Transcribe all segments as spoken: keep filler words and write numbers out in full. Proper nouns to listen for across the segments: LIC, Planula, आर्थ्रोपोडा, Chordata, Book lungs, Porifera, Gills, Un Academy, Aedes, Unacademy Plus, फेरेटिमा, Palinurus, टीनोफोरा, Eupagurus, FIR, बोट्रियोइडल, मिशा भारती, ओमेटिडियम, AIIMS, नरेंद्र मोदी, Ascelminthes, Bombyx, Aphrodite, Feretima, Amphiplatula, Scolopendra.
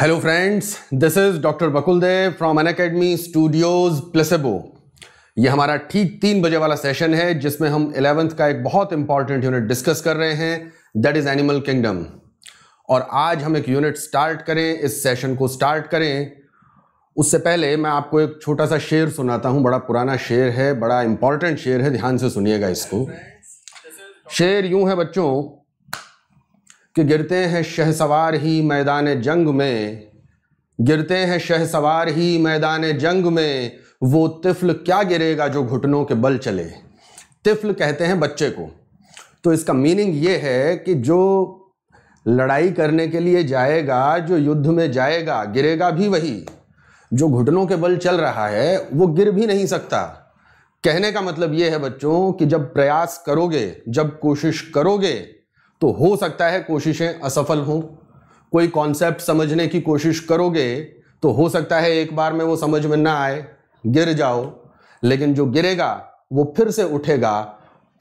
Hello friends, this is Doctor Bakul Dev from Un Academy Studios Placebo। ये हमारा ठीक तीन बजे वाला सेशन है जिसमें हम ग्यारहवीं का एक बहुत इंपॉर्टेंट यूनिट डिस्कस कर रहे हैं, दैट इज़ एनिमल किंगडम। और आज हम एक यूनिट स्टार्ट करें, इस सेशन को स्टार्ट करें, उससे पहले मैं आपको एक छोटा सा शेर सुनाता हूँ। बड़ा पुराना शेर है, बड़ा इंपॉर्टेंट शेर है, ध्यान से सुनिएगा इसको। शेर यूँ है बच्चों कि गिरते हैं शहसवार ही मैदान जंग में, गिरते हैं शहसवार ही मैदान जंग में, वो तिफ्ल क्या गिरेगा जो घुटनों के बल चले। तिफ्ल कहते हैं बच्चे को, तो इसका मीनिंग ये है कि जो लड़ाई करने के लिए जाएगा, जो युद्ध में जाएगा, गिरेगा भी वही। जो घुटनों के बल चल रहा है वो गिर भी नहीं सकता। कहने का मतलब ये है बच्चों कि जब प्रयास करोगे, जब कोशिश करोगे, तो हो सकता है कोशिशें असफल हों। कोई कॉन्सेप्ट समझने की कोशिश करोगे तो हो सकता है एक बार में वो समझ में ना आए, गिर जाओ, लेकिन जो गिरेगा वो फिर से उठेगा,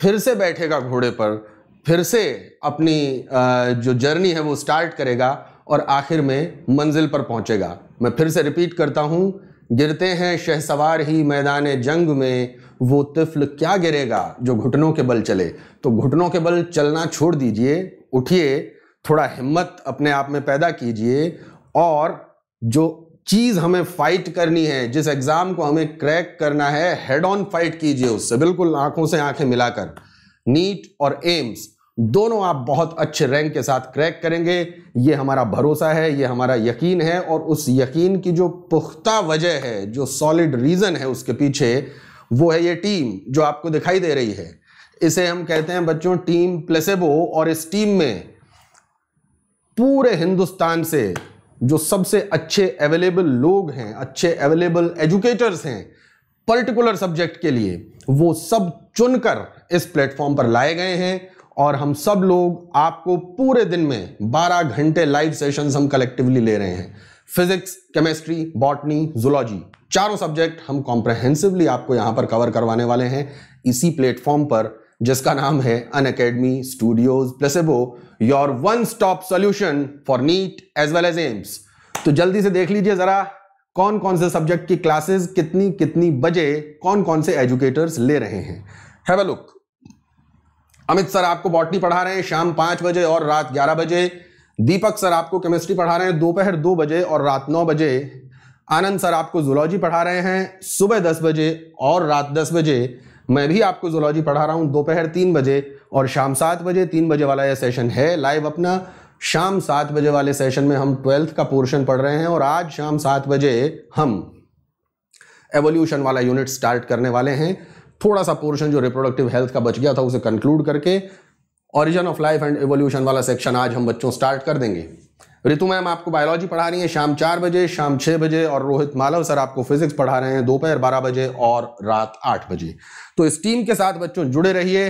फिर से बैठेगा घोड़े पर, फिर से अपनी जो जर्नी है वो स्टार्ट करेगा और आखिर में मंजिल पर पहुंचेगा। मैं फिर से रिपीट करता हूँ, गिरते हैं शहसवार ही मैदान जंग में, वो तिफ्ल क्या गिरेगा जो घुटनों के बल चले। तो घुटनों के बल चलना छोड़ दीजिए, उठिए, थोड़ा हिम्मत अपने आप में पैदा कीजिए और जो चीज़ हमें फाइट करनी है, जिस एग्ज़ाम को हमें क्रैक करना है, हेड ऑन फाइट कीजिए उससे, बिल्कुल आंखों से आंखें मिलाकर। नीट और एम्स दोनों आप बहुत अच्छे रैंक के साथ क्रैक करेंगे, ये हमारा भरोसा है, ये हमारा यकीन है। और उस यकीन की जो पुख्ता वजह है, जो सॉलिड रीज़न है उसके पीछे, वो है ये टीम जो आपको दिखाई दे रही है। इसे हम कहते हैं बच्चों टीम प्लेसेबो। और इस टीम में पूरे हिंदुस्तान से जो सबसे अच्छे अवेलेबल लोग हैं, अच्छे अवेलेबल एजुकेटर्स हैं पर्टिकुलर सब्जेक्ट के लिए, वो सब चुनकर इस प्लेटफॉर्म पर लाए गए हैं। और हम सब लोग आपको पूरे दिन में बारह घंटे लाइव सेशंस हम कलेक्टिवली ले रहे हैं। फिजिक्स, केमिस्ट्री, बॉटनी, जूलॉजी, चारों सब्जेक्ट हम कॉम्प्रहेंसिवली आपको यहाँ पर कवर करवाने वाले हैं, इसी प्लेटफॉर्म पर जिसका नाम है Unacademy studios placebo, your one stop solution for NEET as well as AIIMS. तो जल्दी से देख लीजिए जरा कौन कौन से सब्जेक्ट की क्लासेस कितनी कितनी बजे कौन कौन से एजुकेटर्स ले रहे हैं। Have a look. Amit sir आपको बॉटनी पढ़ा रहे हैं शाम पाँच बजे और रात ग्यारह बजे। दीपक सर आपको केमिस्ट्री पढ़ा रहे हैं दोपहर दो बजे और रात नौ बजे। आनंद सर आपको जूलॉजी पढ़ा रहे हैं सुबह दस बजे और रात दस बजे। मैं भी आपको जूलॉजी पढ़ा रहा हूँ दोपहर तीन बजे और शाम सात बजे। तीन बजे वाला यह सेशन है लाइव अपना। शाम सात बजे वाले सेशन में हम ट्वेल्थ का पोर्शन पढ़ रहे हैं और आज शाम सात बजे हम एवोल्यूशन वाला यूनिट स्टार्ट करने वाले हैं। थोड़ा सा पोर्शन जो रिप्रोडक्टिव हेल्थ का बच गया था उसे कंक्लूड करके origin of life and evolution वाला सेक्शन आज हम बच्चों स्टार्ट कर देंगे। ऋतु मैम आपको बायोलॉजी पढ़ा रही हैं शाम चार बजे, शाम छः बजे और रोहित मालव सर आपको फिजिक्स पढ़ा रहे हैं दोपहर बारह बजे और रात आठ बजे। तो इस टीम के साथ बच्चों जुड़े रहिए।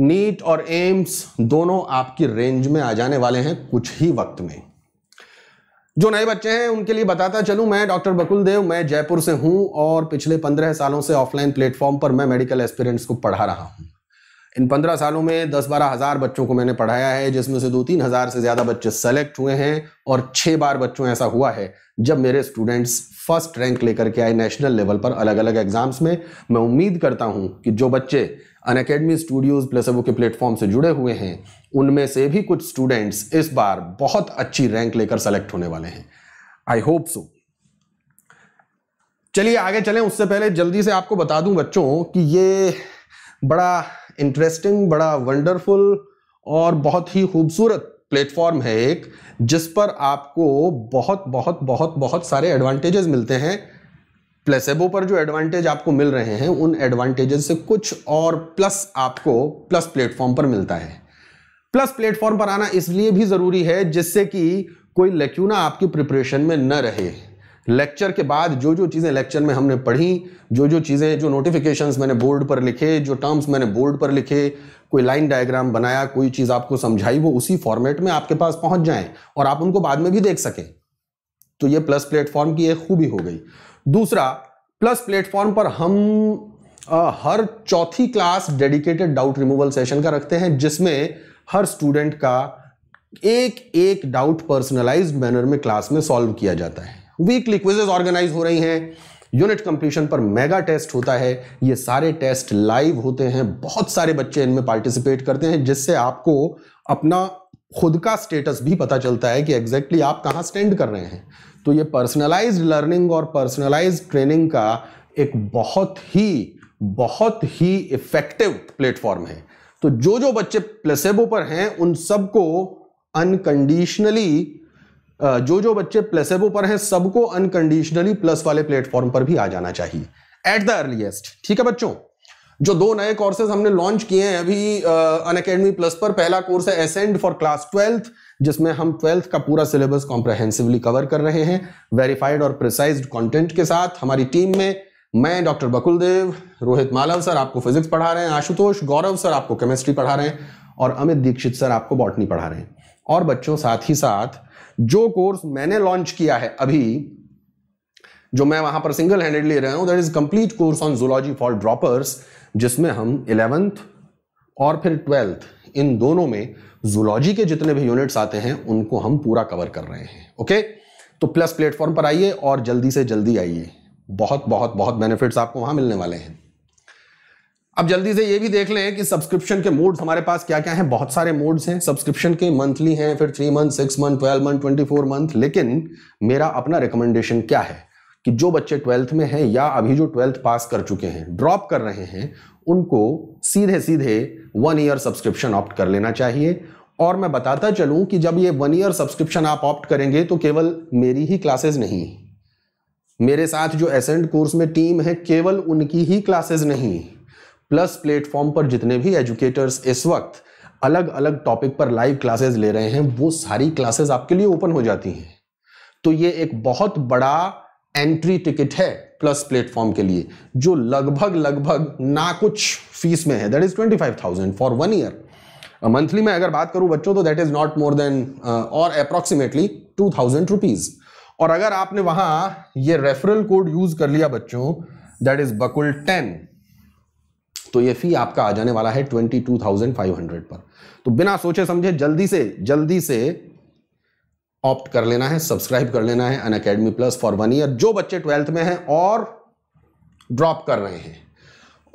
नीट और एम्स दोनों आपकी रेंज में आ जाने वाले हैं कुछ ही वक्त में। जो नए बच्चे हैं उनके लिए बताता चलूं, मैं डॉक्टर बकुल देव, मैं जयपुर से हूं और पिछले पंद्रह सालों से ऑफलाइन प्लेटफॉर्म पर मैं मेडिकल एस्पिरेंट्स को पढ़ा रहा हूं। इन पंद्रह सालों में दस बारह हज़ार बच्चों को मैंने पढ़ाया है, जिसमें से दो तीन हज़ार से ज़्यादा बच्चे सेलेक्ट हुए हैं और छः बार बच्चों ऐसा हुआ है जब मेरे स्टूडेंट्स फर्स्ट रैंक लेकर के आए नेशनल लेवल पर अलग अलग एग्जाम्स में। मैं उम्मीद करता हूं कि जो बच्चे अन अकेडमी स्टूडियोज़ प्लेसेबो के प्लेटफॉर्म से जुड़े हुए हैं उनमें से भी कुछ स्टूडेंट्स इस बार बहुत अच्छी रैंक लेकर सेलेक्ट होने वाले हैं, आई होप सो। चलिए आगे चलें, उससे पहले जल्दी से आपको बता दूं बच्चों कि ये बड़ा इंटरेस्टिंग, बड़ा वंडरफुल और बहुत ही खूबसूरत प्लेटफॉर्म है एक, जिस पर आपको बहुत बहुत बहुत बहुत सारे एडवांटेजेस मिलते हैं। प्लेसेबो पर जो एडवांटेज आपको मिल रहे हैं उन एडवांटेजेस से कुछ और प्लस आपको प्लस प्लेटफॉर्म पर मिलता है। प्लस प्लेटफॉर्म पर आना इसलिए भी ज़रूरी है जिससे कि कोई लैक्यूना आपकी प्रिपरेशन में न रहे। लेक्चर के बाद जो जो चीज़ें लेक्चर में हमने पढ़ी, जो जो चीज़ें, जो नोटिफिकेशंस मैंने बोर्ड पर लिखे, जो टर्म्स मैंने बोर्ड पर लिखे, कोई लाइन डायग्राम बनाया, कोई चीज़ आपको समझाई, वो उसी फॉर्मेट में आपके पास पहुंच जाएं और आप उनको बाद में भी देख सकें। तो ये प्लस प्लेटफॉर्म की एक खूबी हो गई। दूसरा, प्लस प्लेटफॉर्म पर हम आ, हर चौथी class dedicated doubt removal session का रखते हैं जिसमें हर स्टूडेंट का एक एक डाउट पर्सनलाइज्ड मैनर में क्लास में सॉल्व किया जाता है। वीकली क्विजेज ऑर्गेनाइज हो रही हैं, यूनिट कंप्लीशन पर मेगा टेस्ट होता है, ये सारे टेस्ट लाइव होते हैं, बहुत सारे बच्चे इनमें पार्टिसिपेट करते हैं, जिससे आपको अपना खुद का स्टेटस भी पता चलता है कि एग्जैक्टली आप कहाँ स्टैंड कर रहे हैं। तो ये पर्सनलाइज्ड लर्निंग और पर्सनलाइज्ड ट्रेनिंग का एक बहुत ही बहुत ही इफेक्टिव प्लेटफॉर्म है। तो जो जो बच्चे प्लेसेबो पर हैं उन सबको अनकंडीशनली जो जो बच्चे प्लेसेबो पर हैं सबको अनकंडीशनली प्लस वाले प्लेटफॉर्म पर भी आ जाना चाहिए एट द अर्लीस्ट। ठीक है बच्चों, जो दो नए कोर्सेज हमने लॉन्च किए हैं अभी अन अकेडमी प्लस पर, पहला कोर्स है एसेंड फॉर क्लास ट्वेल्थ, जिसमें हम ट्वेल्थ का पूरा सिलेबस कॉम्प्रहेंसिवली कवर कर रहे हैं वेरीफाइड और प्रिसाइज्ड कंटेंट के साथ। हमारी टीम में मैं डॉक्टर बकुल देव, रोहित मालव सर आपको फिजिक्स पढ़ा रहे हैं, आशुतोष गौरव सर आपको केमिस्ट्री पढ़ा रहे हैं और अमित दीक्षित सर आपको बॉटनी पढ़ा रहे हैं। और बच्चों साथ ही साथ जो कोर्स मैंने लॉन्च किया है अभी, जो मैं वहां पर सिंगल हैंडेड ले रहा हूं, that is complete course on zoology for droppers, जिसमें हम इलेवेंथ और फिर ट्वेल्थ इन दोनों में जूलॉजी के जितने भी यूनिट्स आते हैं उनको हम पूरा कवर कर रहे हैं। ओके, तो प्लस प्लेटफॉर्म पर आइए और जल्दी से जल्दी आइए, बहुत बहुत बहुत बेनिफिट्स आपको वहां मिलने वाले हैं। अब जल्दी से ये भी देख लें कि सब्सक्रिप्शन के मोड्स हमारे पास क्या क्या हैं। बहुत सारे मोड्स हैं सब्सक्रिप्शन के, मंथली हैं, फिर three month, six month, twelve month, twenty four month. लेकिन मेरा अपना रिकमेंडेशन क्या है कि जो बच्चे ट्वेल्थ में हैं या अभी जो ट्वेल्थ पास कर चुके हैं ड्रॉप कर रहे हैं उनको सीधे सीधे वन ईयर सब्सक्रिप्शन ऑप्ट कर लेना चाहिए। और मैं बताता चलूं कि जब ये वन ईयर सब्सक्रिप्शन आप ऑप्ट करेंगे तो केवल मेरी ही क्लासेज नहीं, मेरे साथ जो एसेंट कोर्स में टीम है केवल उनकी ही क्लासेज नहीं, प्लस प्लेटफॉर्म पर जितने भी एजुकेटर्स इस वक्त अलग अलग टॉपिक पर लाइव क्लासेस ले रहे हैं वो सारी क्लासेस आपके लिए ओपन हो जाती हैं। तो ये एक बहुत बड़ा एंट्री टिकट है प्लस प्लेटफॉर्म के लिए, जो लगभग लगभग ना कुछ फीस में है, that is twenty five thousand for one year. Monthly में अगर बात करूं बच्चों तो that is not more than और अप्रोक्सीमेटली टू थाउजेंड रुपीज। और अगर आपने वहां ये रेफरल कोड यूज कर लिया बच्चों, दैट इज बकुल टेन, तो ये फी आपका आ जाने वाला है बाईस हज़ार पाँच सौ पर। तो बिना सोचे समझे जल्दी से जल्दी से ऑप्ट कर लेना है, सब्सक्राइब कर लेना है Unacademy plus for one year, जो बच्चे ट्वेल्थ में हैं और ड्रॉप कर रहे हैं।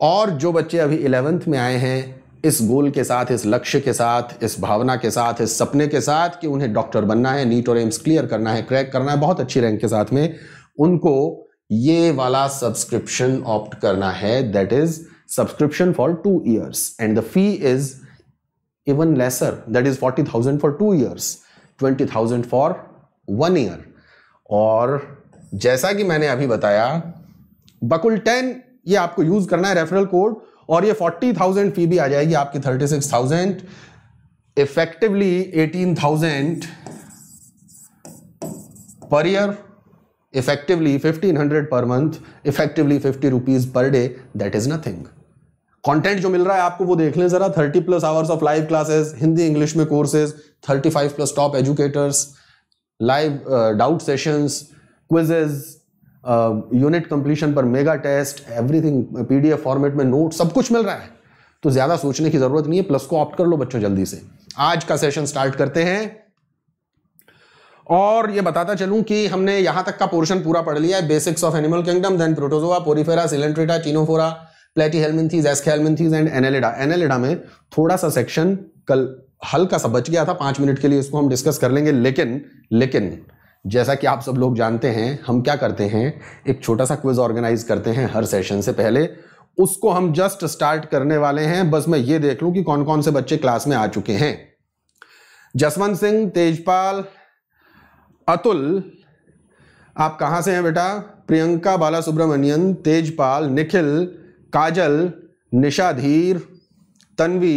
और जो बच्चे अभी इलेवेंथ में आए हैं इस गोल के साथ, इस लक्ष्य के साथ, इस भावना के साथ, इस सपने के साथ कि उन्हें डॉक्टर बनना है, नीट और एम्स क्लियर करना है, क्रैक करना है बहुत अच्छी रैंक के साथ में, उनको ये वाला सब्सक्रिप्शन ऑप्ट करना है, that is subscription for two years and the fee is even lesser, that is forty thousand for two years, twenty thousand for one year। और जैसा कि मैंने अभी बताया बकुल टेन ये आपको यूज करना है रेफरल कोड और ये forty thousand फी भी आ जाएगी आपकी thirty-six thousand, effectively eighteen thousand per year, effectively fifteen hundred per month, effectively fifty rupees per day, that is nothing. Content जो मिल रहा है आपको वो देख लें जरा, thirty plus hours of live classes, Hindi English में courses, thirty-five plus top educators, live doubt sessions, quizzes, unit completion पर mega test, everything PDF format में नोट, सब कुछ मिल रहा है। तो ज्यादा सोचने की जरूरत नहीं है, प्लस को ऑप्ट कर लो बच्चों जल्दी से। आज का सेशन स्टार्ट करते हैं और ये बताता चलूं कि हमने यहां तक का पोर्शन पूरा पढ़ लिया है, basics of animal kingdom, then protozoa, porifera, coelenterata, ctenophora, platyhelminthes, aschelminthes and annelida. Annelida में थोड़ा सा सेक्शन कल हल्का सा बच गया था, पांच मिनट के लिए इसको हम डिस्कस कर लेंगे। लेकिन लेकिन जैसा कि आप सब लोग जानते हैं हम क्या करते हैं, एक छोटा सा क्विज ऑर्गेनाइज करते हैं हर सेशन से पहले, उसको हम जस्ट स्टार्ट करने वाले हैं। बस मैं ये देख लूं कि कौन कौन से बच्चे क्लास में आ चुके हैं। जसवंत सिंह, तेजपाल, अतुल आप कहाँ से हैं बेटा, प्रियंका बाला सुब्रमण्यन, तेजपाल, निखिल, काजल, निशाधीर, तन्वी,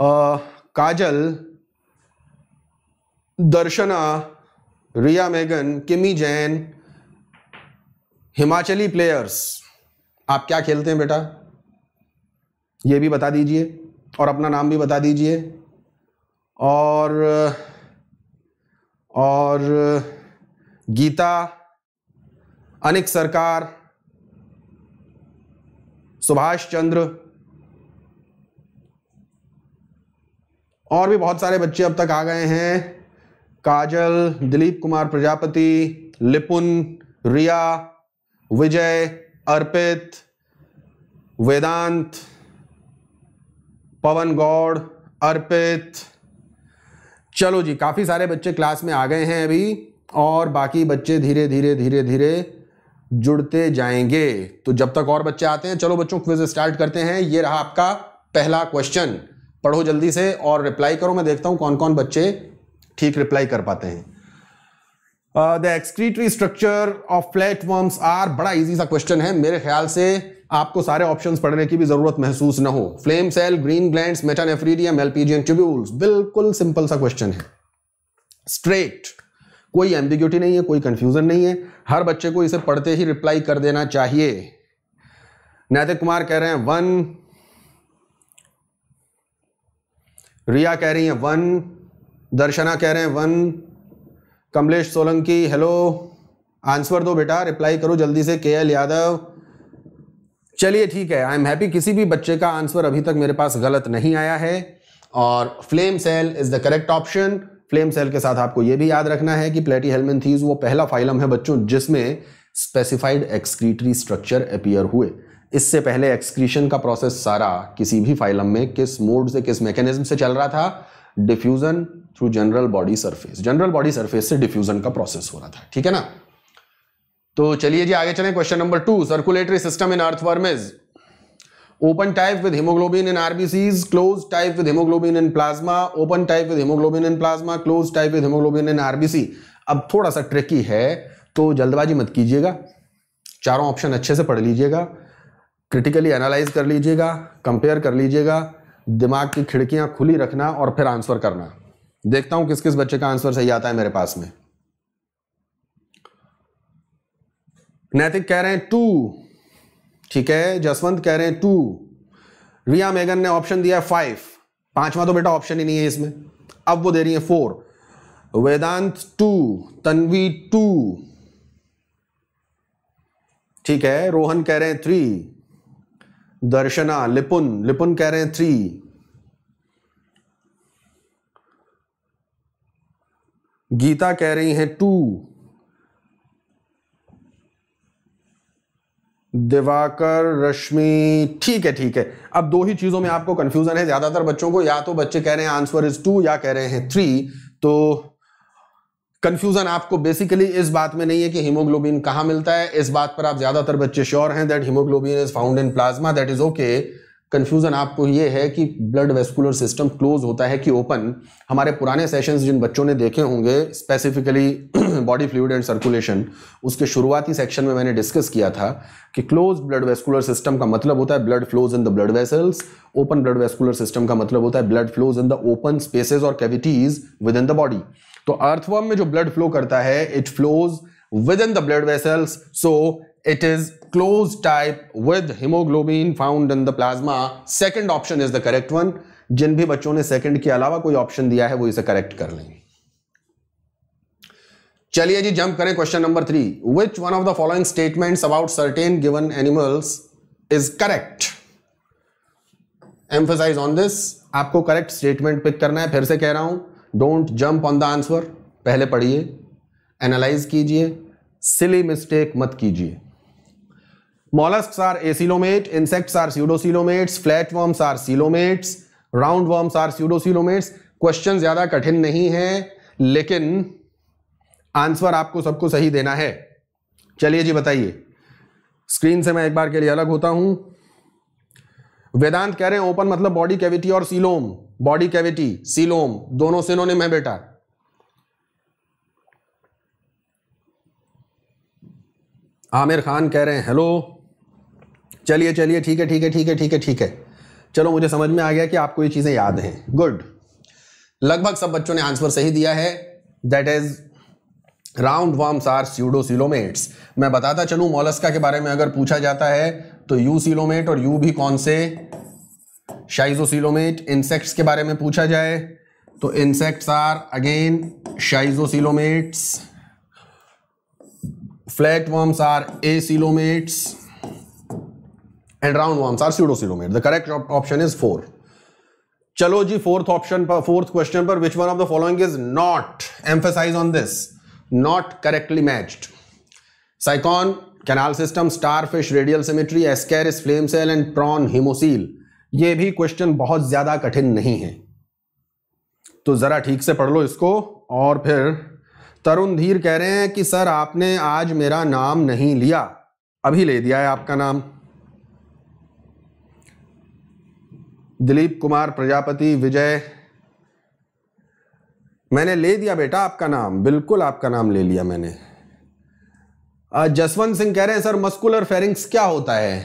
आ, काजल, दर्शना, रिया मेगन, किमी जैन, हिमाचली प्लेयर्स आप क्या खेलते हैं बेटा ये भी बता दीजिए और अपना नाम भी बता दीजिए। और और गीता, अनिक सरकार, सुभाष चंद्र और भी बहुत सारे बच्चे अब तक आ गए हैं, काजल, दिलीप कुमार प्रजापति, लिपुन, रिया, विजय, अर्पित, वेदांत, पवन गौड़, अर्पित। चलो जी, काफ़ी सारे बच्चे क्लास में आ गए हैं अभी, और बाकी बच्चे धीरे धीरे धीरे धीरे जुड़ते जाएंगे। तो जब तक और बच्चे आते हैं, चलो बच्चों क्विज स्टार्ट करते हैं। ये रहा आपका पहला क्वेश्चन, पढ़ो जल्दी से और रिप्लाई करो। मैं देखता हूं कौन कौन बच्चे ठीक रिप्लाई कर पाते हैं। The excretory structure of flatworms are, बड़ा इजी सा क्वेश्चन है, मेरे ख्याल से आपको सारे ऑप्शंस पढ़ने की भी जरूरत महसूस ना हो। Flame cell, green glands, metanephridia, Malpighian tubules, बिल्कुल सिंपल सा क्वेश्चन है, स्ट्रेट, कोई एम्बिग्यूटी नहीं है, कोई कंफ्यूजन नहीं है, हर बच्चे को इसे पढ़ते ही रिप्लाई कर देना चाहिए। नैतिक कुमार कह रहे हैं वन, रिया कह रही हैं वन, दर्शना कह रहे हैं one, Kamlesh Solanki hello, answer दो बेटा, रिप्लाई करो जल्दी से। के एल यादव, चलिए ठीक है, आई एम हैप्पी किसी भी बच्चे का आंसर अभी तक मेरे पास गलत नहीं आया है, और flame cell is the correct option. Flame cell के साथ आपको यह भी याद रखना है कि प्लेटीहेल्मिन्थीज वो पहला फाइलम है बच्चों जिसमें स्पेसिफाइड एक्सक्रीटरी स्ट्रक्चर अपीयर हुए। इससे पहले एक्सक्रीशन का प्रोसेस सारा किसी भी फाइलम में किस मोड से, किस मैकेनिज्म से चल रहा था, diffusion through general body surface, general body surface से डिफ्यूजन का प्रोसेस हो रहा था, ठीक है ना। तो चलिए जी आगे चलें, question number two, circulatory system in earthworm is open type with haemoglobin in RBCs, close type with haemoglobin in plasma, open type with haemoglobin in plasma, close type with haemoglobin in RBC. अब थोड़ा सा tricky है तो जल्दबाजी मत कीजिएगा, चारों option अच्छे से पढ़ लीजिएगा, क्रिटिकली एनालाइज कर लीजिएगा, कंपेयर कर लीजिएगा, दिमाग की खिड़कियां खुली रखना और फिर आंसर करना। देखता हूं किस किस बच्चे का आंसर सही आता है मेरे पास में। नैतिक कह रहे हैं टू, ठीक है, जसवंत कह रहे हैं टू, रिया मेगन ने ऑप्शन दिया है फाइव, पांचवा तो बेटा ऑप्शन ही नहीं है इसमें, अब वो दे रही है four, Vedant two, Tanvi two, ठीक है, रोहन कह रहे हैं थ्री, दर्शना, लिपुन लिपुन कह रहे हैं थ्री, गीता कह रही हैं टू, दिवाकर, रश्मि, ठीक है ठीक है। अब दो ही चीजों में आपको कंफ्यूजन है ज्यादातर बच्चों को, या तो बच्चे कह रहे हैं आंसर इज टू या कह रहे हैं थ्री। तो कंफ्यूजन आपको बेसिकली इस बात में नहीं है कि हीमोग्लोबिन कहाँ मिलता है, इस बात पर आप ज्यादातर बच्चे श्योर हैं that haemoglobin is found in plasma, that is okay. Confusion आपको ये है कि ब्लड वेस्कुलर सिस्टम क्लोज होता है कि ओपन। हमारे पुराने सेशंस जिन बच्चों ने देखे होंगे, specifically body fluid and circulation, उसके शुरुआती सेक्शन में मैंने डिस्कस किया था कि क्लोज ब्लड वेस्कुलर सिस्टम का मतलब होता है blood flows in the blood vessels, open blood vascular system का मतलब होता है blood flows in the open spaces और cavities within the body. तो अर्थवर्म में जो ब्लड फ्लो करता है, it flows within the blood vessels, so it is close type with haemoglobin found in the plasma. Second option is the correct one. जिन भी बच्चों ने second के अलावा कोई ऑप्शन दिया है वो इसे करेक्ट कर लेंगे। चलिए जी जंप करें question number three, which one of the following statements about certain given animals is correct. Emphasise on this, आपको करेक्ट स्टेटमेंट पिक करना है। फिर से कह रहा हूं, don't jump on the answer, पहले पढ़िए, एनालाइज कीजिए, सिली मिस्टेक मत कीजिए। Molluscs are acoelomate, insects are pseudocoelomates, flatworms are coelomates, roundworms are pseudocoelomates. Question ज्यादा कठिन नहीं है लेकिन आंसर आपको सबको सही देना है। चलिए जी बताइए, स्क्रीन से मैं एक बार के लिए अलग होता हूं। वेदांत कह रहे हैं ओपन मतलब बॉडी कैविटी और सीलोम, बॉडी कैविटी, सीलोम दोनों सिनोनिम है बेटा। आमिर खान कह रहे हैं हेलो। चलिए चलिए ठीक है ठीक है ठीक है ठीक है ठीक है, चलो मुझे समझ में आ गया कि आपको ये चीजें याद हैं, गुड। लगभग सब बच्चों ने आंसर सही दिया है, that is round worms are pseudocoelomates. मैं बताता चलूं, मोलस्का के बारे में अगर पूछा जाता है तो यू सिलोमेट और यू भी कौन से, शाइजोसिलोमेट। इंसेक्ट्स के बारे में पूछा जाए तो insects are again schizocoelomates, flatworms are acoelomates and roundworms are pseudocoelomate. The correct option is four. चलो जी फोर्थ ऑप्शन पर, फोर्थ क्वेश्चन पर, which one of the following is not, emphasise on this, not correctly matched. साइकॉन, canal system, starfish, radial symmetry, Ascaris, flame cell and prawn haemocoel. ये भी question बहुत ज्यादा कठिन नहीं है, तो जरा ठीक से पढ़ लो इसको. और फिर तरुण धीर कह रहे हैं कि सर आपने आज मेरा नाम नहीं लिया, अभी ले दिया है आपका नाम. दिलीप कुमार प्रजापति, विजय, मैंने ले दिया बेटा आपका नाम, बिल्कुल आपका नाम ले लिया मैंने. जसवंत सिंह कह रहे हैं सर मस्कुलर फेरिंग्स क्या होता है.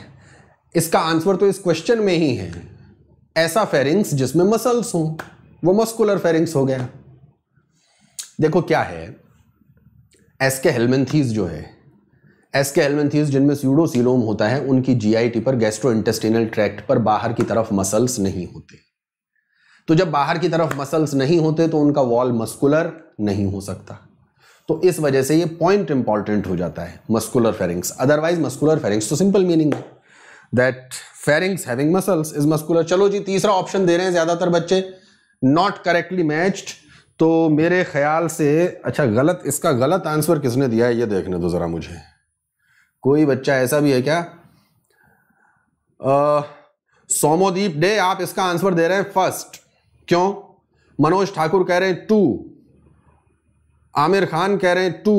इसका आंसर तो इस क्वेश्चन में ही है, ऐसा फेरिंग्स जिसमें मसल्स हों वो मस्कुलर फेरिंग्स हो गया. देखो क्या है, एस्केलमिंथीज जो है, एस्केलमिंथीज जिनमें स्यूडोसीलोम होता है, उनकी जीआईटी पर, गैस्ट्रोइंटेस्टिनल ट्रैक्ट पर बाहर की तरफ मसल्स नहीं होते. तो जब बाहर की तरफ मसल्स नहीं होते तो उनका वॉल मस्कुलर नहीं हो सकता. तो इस वजह से ये पॉइंट इंपॉर्टेंट हो जाता है, muscular pharynx. Otherwise muscular pharynx तो सिंपल मीनिंग है that pharynx having muscles is muscular. चलो जी तीसरा ऑप्शन दे रहे हैं ज्यादातर बच्चे, नॉट करेक्टली मैच्ड. तो मेरे ख्याल से, अच्छा गलत, इसका गलत आंसर किसने दिया है ये देखने दो जरा मुझे. कोई बच्चा ऐसा भी है क्या? आ, सोमोदीप डे, आप इसका आंसर दे रहे हैं फर्स्ट, क्यों? मनोज ठाकुर कह रहे हैं टू, आमिर खान कह रहे हैं टू.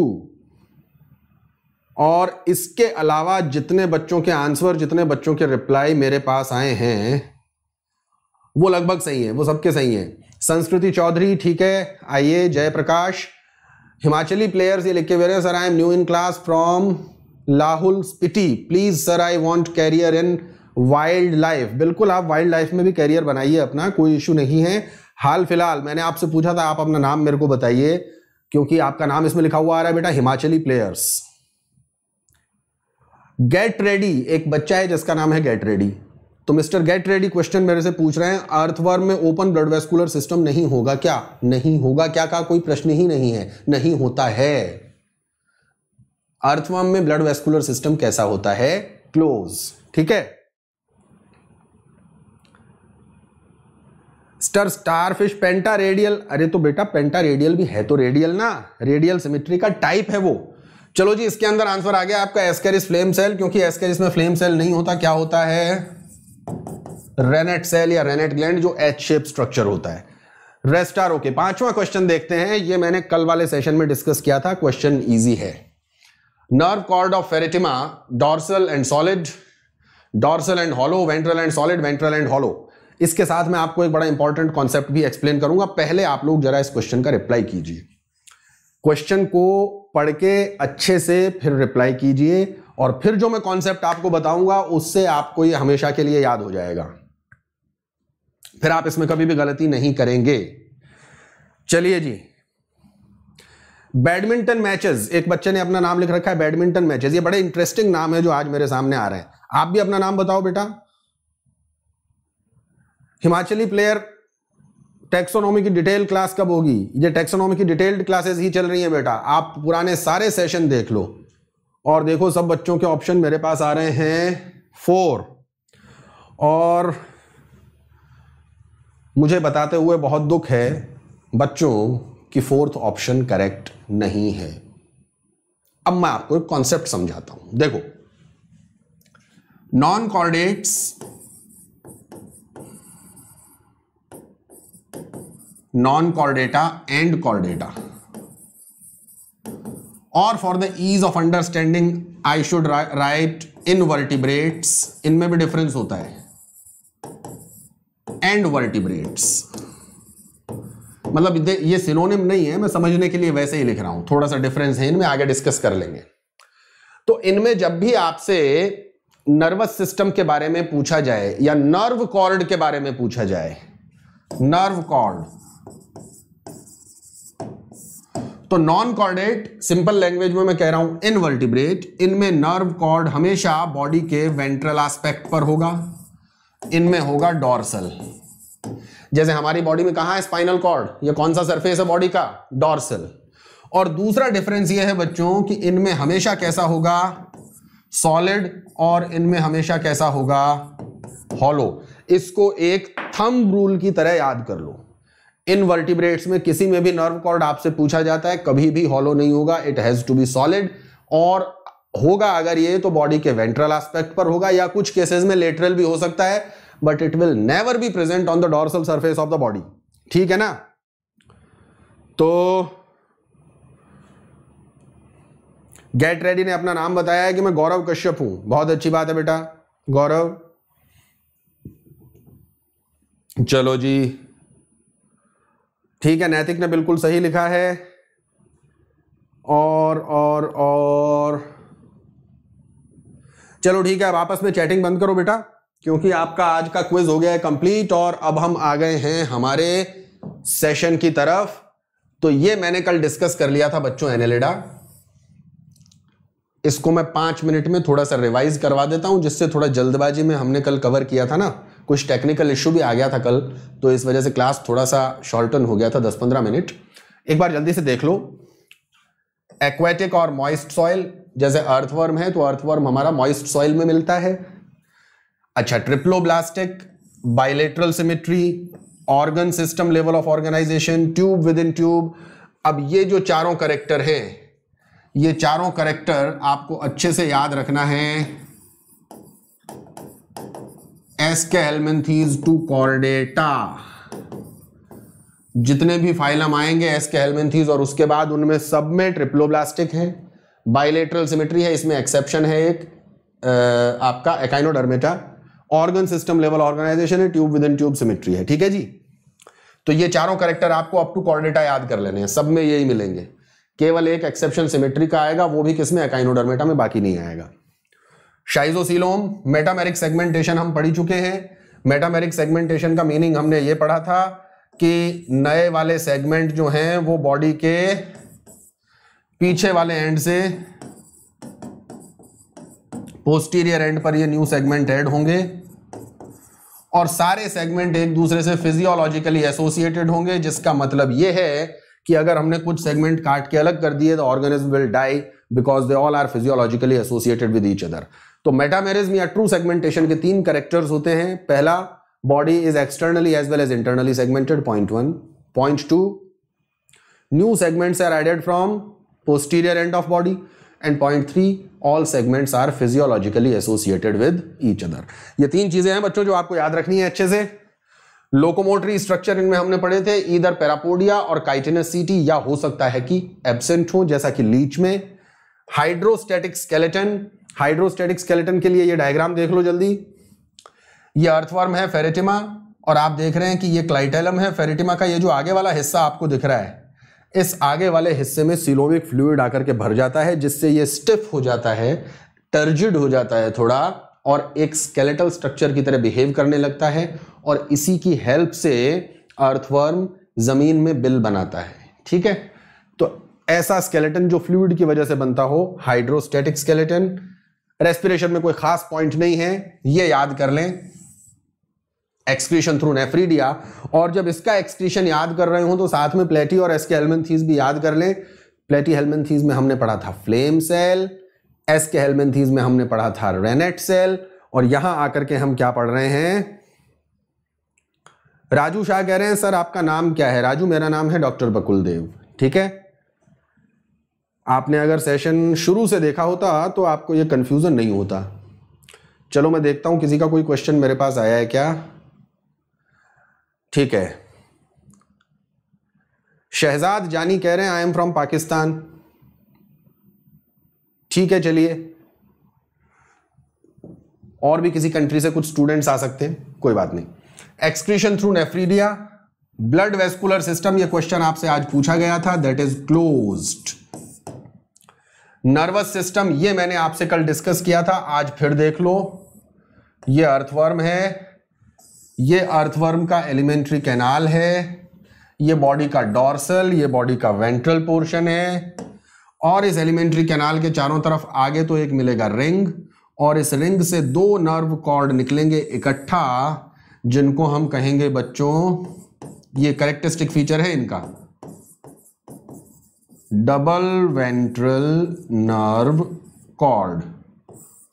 और इसके अलावा जितने बच्चों के आंसर, जितने बच्चों के रिप्लाई मेरे पास आए हैं वो लगभग सही है, वो सबके सही है. संस्कृति चौधरी ठीक है, आइए. जयप्रकाश, हिमाचली प्लेयर्स ये लिखे हुए रहे sir I am new in class from Lahaul Spiti, please sir I want career in wild life. बिल्कुल आप वाइल्ड लाइफ में भी कैरियर बनाइए अपना, कोई इशू नहीं है. हाल फिलहाल मैंने आपसे पूछा था आप अपना नाम मेरे को बताइए, क्योंकि आपका नाम इसमें लिखा हुआ आ रहा है बेटा, हिमाचली प्लेयर्स. गेट रेडी, एक बच्चा है जिसका नाम है गेट रेडी. तो मिस्टर गेट रेडी क्वेश्चन मेरे से पूछ रहे हैं अर्थवर्म में ओपन ब्लड वेस्कुलर सिस्टम नहीं होगा क्या? नहीं होगा क्या का कोई प्रश्न ही नहीं है, नहीं होता है. अर्थवर्म में ब्लड वेस्कुलर सिस्टम कैसा होता है? क्लोज. ठीक है. स्टार स्टारफिश पेंटा रेडियल, अरे तो बेटा पेंटा रेडियल भी है तो रेडियल ना, रेडियल सिमेट्री का टाइप है वो. चलो जी इसके अंदर आंसर आ गया आपका एस्केरिस फ्लेम सेल, क्योंकि एस्केरिस में फ्लेम सेल नहीं होता. क्या होता है? रेनेट सेल या रेनेट ग्लैंड, जो एच शेप स्ट्रक्चर होता है. रेस्टार ओके. पांचवा क्वेश्चन देखते हैं, ये मैंने कल वाले सेशन में डिस्कस किया था, क्वेश्चन इजी है. Nerve cord of फेरेटिमा dorsal and solid, dorsal and hollow, ventral and solid, ventral and hollow. इसके साथ मैं आपको एक बड़ा इंपॉर्टेंट कॉन्सेप्ट भी एक्सप्लेन करूंगा. पहले आप लोग जरा इस क्वेश्चन का रिप्लाई कीजिए, क्वेश्चन को पढ़ के अच्छे से फिर रिप्लाई कीजिए, और फिर जो मैं कॉन्सेप्ट आपको बताऊंगा उससे आपको ये हमेशा के लिए याद हो जाएगा, फिर आप इसमें कभी भी गलती नहीं करेंगे. चलिए जी, बैडमिंटन मैचेस, एक बच्चे ने अपना नाम लिख रखा है बैडमिंटन मैचेस. ये बड़े इंटरेस्टिंग नाम है जो आज मेरे सामने आ रहे हैं, आप भी अपना नाम बताओ बेटा. हिमाचली प्लेयर, टैक्सोनॉमी की डिटेल क्लास कब होगी? ये टैक्सोनॉमी की डिटेल्ड क्लासेस ही चल रही है बेटा, आप पुराने सारे सेशन देख लो. और देखो सब बच्चों के ऑप्शन मेरे पास आ रहे हैं फोर, और मुझे बताते हुए बहुत दुख है बच्चों कि फोर्थ ऑप्शन करेक्ट नहीं है. अब मैं आपको एक कॉन्सेप्ट समझाता हूं. देखो, non chordates, non chordata and chordata, और for the ease of understanding I should write invertebrates. इनमें भी डिफरेंस होता है, एंड वर्टिब्रेट्स. मतलब ये सिनोनिम नहीं है, मैं समझने के लिए वैसे ही लिख रहा हूं, थोड़ा सा डिफरेंस है इनमें, आगे डिस्कस कर लेंगे. तो इनमें जब भी आपसे नर्वस सिस्टम के बारे में पूछा जाए या नर्व कॉर्ड के बारे में पूछा जाए, नर्व कॉर्ड, तो नॉन कॉर्डेट, सिंपल लैंग्वेज में मैं कह रहा हूं इनवर्टिब्रेट, इनमें नर्व कॉर्ड हमेशा बॉडी के वेंट्रल एस्पेक्ट पर होगा, इनमें होगा डॉर्सल. जैसे हमारी बॉडी में कहां है स्पाइनल कॉर्ड, ये कौन सा सरफेस है बॉडी का? डॉर्सल. और दूसरा डिफरेंस ये है बच्चों कि इनमें हमेशा कैसा होगा? सॉलिड, और इनमें हमेशा कैसा होगा? हॉलो. इसको एक थंब रूल की तरह याद कर लो। इन वर्टिब्रेट्स में किसी में भी नर्व कॉर्ड आपसे पूछा जाता है, कभी भी हॉलो नहीं होगा, it has to be solid, और होगा अगर ये तो बॉडी के वेंट्रल एस्पेक्ट पर होगा या कुछ केसेस में लेटरल भी हो सकता है, but it will never be present on the dorsal surface of the body. ठीक है ना। तो गेट रेडी ने अपना नाम बताया है कि मैं गौरव कश्यप हूं, बहुत अच्छी बात है बेटा गौरव। चलो जी ठीक है, नैतिक ने बिल्कुल सही लिखा है। और और और चलो ठीक है, अब आपस में चैटिंग बंद करो बेटा, क्योंकि आपका आज का क्विज हो गया है कंप्लीट और अब हम आ गए हैं हमारे सेशन की तरफ। तो ये मैंने कल डिस्कस कर लिया था बच्चों एनेलिडा, इसको मैं पांच मिनट में थोड़ा सा रिवाइज करवा देता हूं, जिससे थोड़ा जल्दबाजी में हमने कल कवर किया था ना, कुछ टेक्निकल इश्यू भी आ गया था कल, तो इस वजह से क्लास थोड़ा सा शॉर्टन हो गया था दस पंद्रह मिनट। एक बार जल्दी से देख लो। एक्वेटिक और मॉइस्ट सॉइल, जैसे अर्थवर्म है तो अर्थवर्म हमारा मॉइस्ट सॉइल में मिलता है। अच्छा, triploblastic, bilateral symmetry, organ system level of organisation, tube within tube. अब ये जो चारों करेक्टर हैं, ये चारों करेक्टर आपको अच्छे से याद रखना है। एस्केल्मिन्थीज टू कॉर्डेटा, जितने भी फाइलम आएंगे एस्केल्मिन्थीज और उसके बाद उनमें सब में ट्रिप्लोब्लास्टिक है, बाइलेटरल सिमेट्री है, इसमें एक्सेप्शन है एक आ, आपका echinodermata, organ system level organisation है, tube within tube symmetry है। ठीक है जी, तो ये चारों करेक्टर आपको अप टू कॉर्डेटा याद कर लेने हैं, सब में यही मिलेंगे, केवल एक एक्सेप्शन सिमेट्री का आएगा, वो भी किसमें, एकाइनोडर्मेटा में, बाकी नहीं आएगा। शाइजोसीलोम, मेटामेरिक सेगमेंटेशन हम पढ़ी चुके हैं। मेटामेरिक सेगमेंटेशन का मीनिंग हमने ये पढ़ा था कि नए वाले सेगमेंट जो हैं वो बॉडी के पीछे वाले एंड से पोस्टीरियर एंड पर ये न्यू सेगमेंट ऐड होंगे और सारे सेगमेंट एक दूसरे से फिजियोलॉजिकली एसोसिएटेड होंगे, जिसका मतलब ये है कि अगर हमने कुछ सेगमेंट काट के अलग कर दिए तो organism will die because they all are physiologically associated with each other. तो मेटामेरिज्म या ट्रू सेगमेंटेशन के तीन करेक्टर्स होते हैं, पहला body is externally as well as internally segmented, point one. Point two, new segments are added from posterior end of body, and point three, all segments are physiologically associated with each other. ये तीन चीजें हैं बच्चों जो आपको याद रखनी है अच्छे से। लोकोमोटरी स्ट्रक्चर इनमें हमने पढ़े थे, इधर पैरापोडिया और काइटिनस सीटी या हो सकता है कि एब्सेंट हो जैसा कि लीच में। हाइड्रोस्टैटिक स्केलेटन, हाइड्रोस्टैटिक स्केलेटन के लिए ये डायग्राम देख लो जल्दी। ये अर्थवर्म है फेरेटिमा और आप देख रहे हैं कि ये क्लाइटेलम है। फेरेटिमा का ये जो आगे वाला हिस्सा आपको दिख रहा है, इस आगे वाले हिस्से में सिलोमिक फ्लूइड आकर के भर जाता है, जिससे ये स्टिफ हो जाता है, टर्जिड हो जाता है थोड़ा, और एक स्केलेटल स्ट्रक्चर की तरह बिहेव करने लगता है और इसी की हेल्प से अर्थवर्म जमीन में बिल बनाता है। ठीक है, तो ऐसा स्केलेटन जो फ्लूइड की वजह से बनता हो, हाइड्रोस्टैटिक स्केलेटन। रेस्पिरेशन में कोई खास पॉइंट नहीं है, ये याद कर लें, एक्सक्रीशन थ्रू नेफ्रीडिया। और जब इसका एक्सक्रीशन याद कर रहे हो तो साथ में प्लेटी और एस्केल्मिन्थीज भी याद कर लें। प्लेटीहेल्मिन्थीज में हमने पढ़ा था फ्लेम सेल, एस्केल्मिन्थीज में हमने पढ़ा था रेनेट सेल, और यहां आकर के हम क्या पढ़ रहे हैं। राजू शाह कह रहे हैं सर आपका नाम क्या है। राजू, मेरा नाम है डॉक्टर बकुल देव। ठीक है, आपने अगर सेशन शुरू से देखा होता तो आपको ये कंफ्यूजन नहीं होता। चलो मैं देखता हूं किसी का कोई क्वेश्चन मेरे पास आया है क्या। ठीक है, शहजाद जानी कह रहे हैं आई एम फ्रॉम पाकिस्तान। ठीक है, चलिए और भी किसी कंट्री से कुछ स्टूडेंट्स आ सकते हैं, कोई बात नहीं। Excretion through nephridia, blood vascular system, ये क्वेश्चन आपसे आज पूछा गया था, that is closed. Nervous system, ये मैंने आपसे कल डिस्कस किया था, आज फिर देख लो। ये अर्थवर्म है, ये अर्थवर्म का एलिमेंट्री कैनाल है, ये बॉडी का डॉर्सल, ये बॉडी का वेंट्रल पोर्शन है, और इस एलिमेंट्री कैनाल के चारों तरफ आगे तो एक मिलेगा रिंग, और इस रिंग से दो नर्व कॉर्ड निकलेंगे इकट्ठा, जिनको हम कहेंगे बच्चों, ये कैरेक्टरिस्टिक फीचर है इनका, डबल वेंट्रल नर्व कॉर्ड,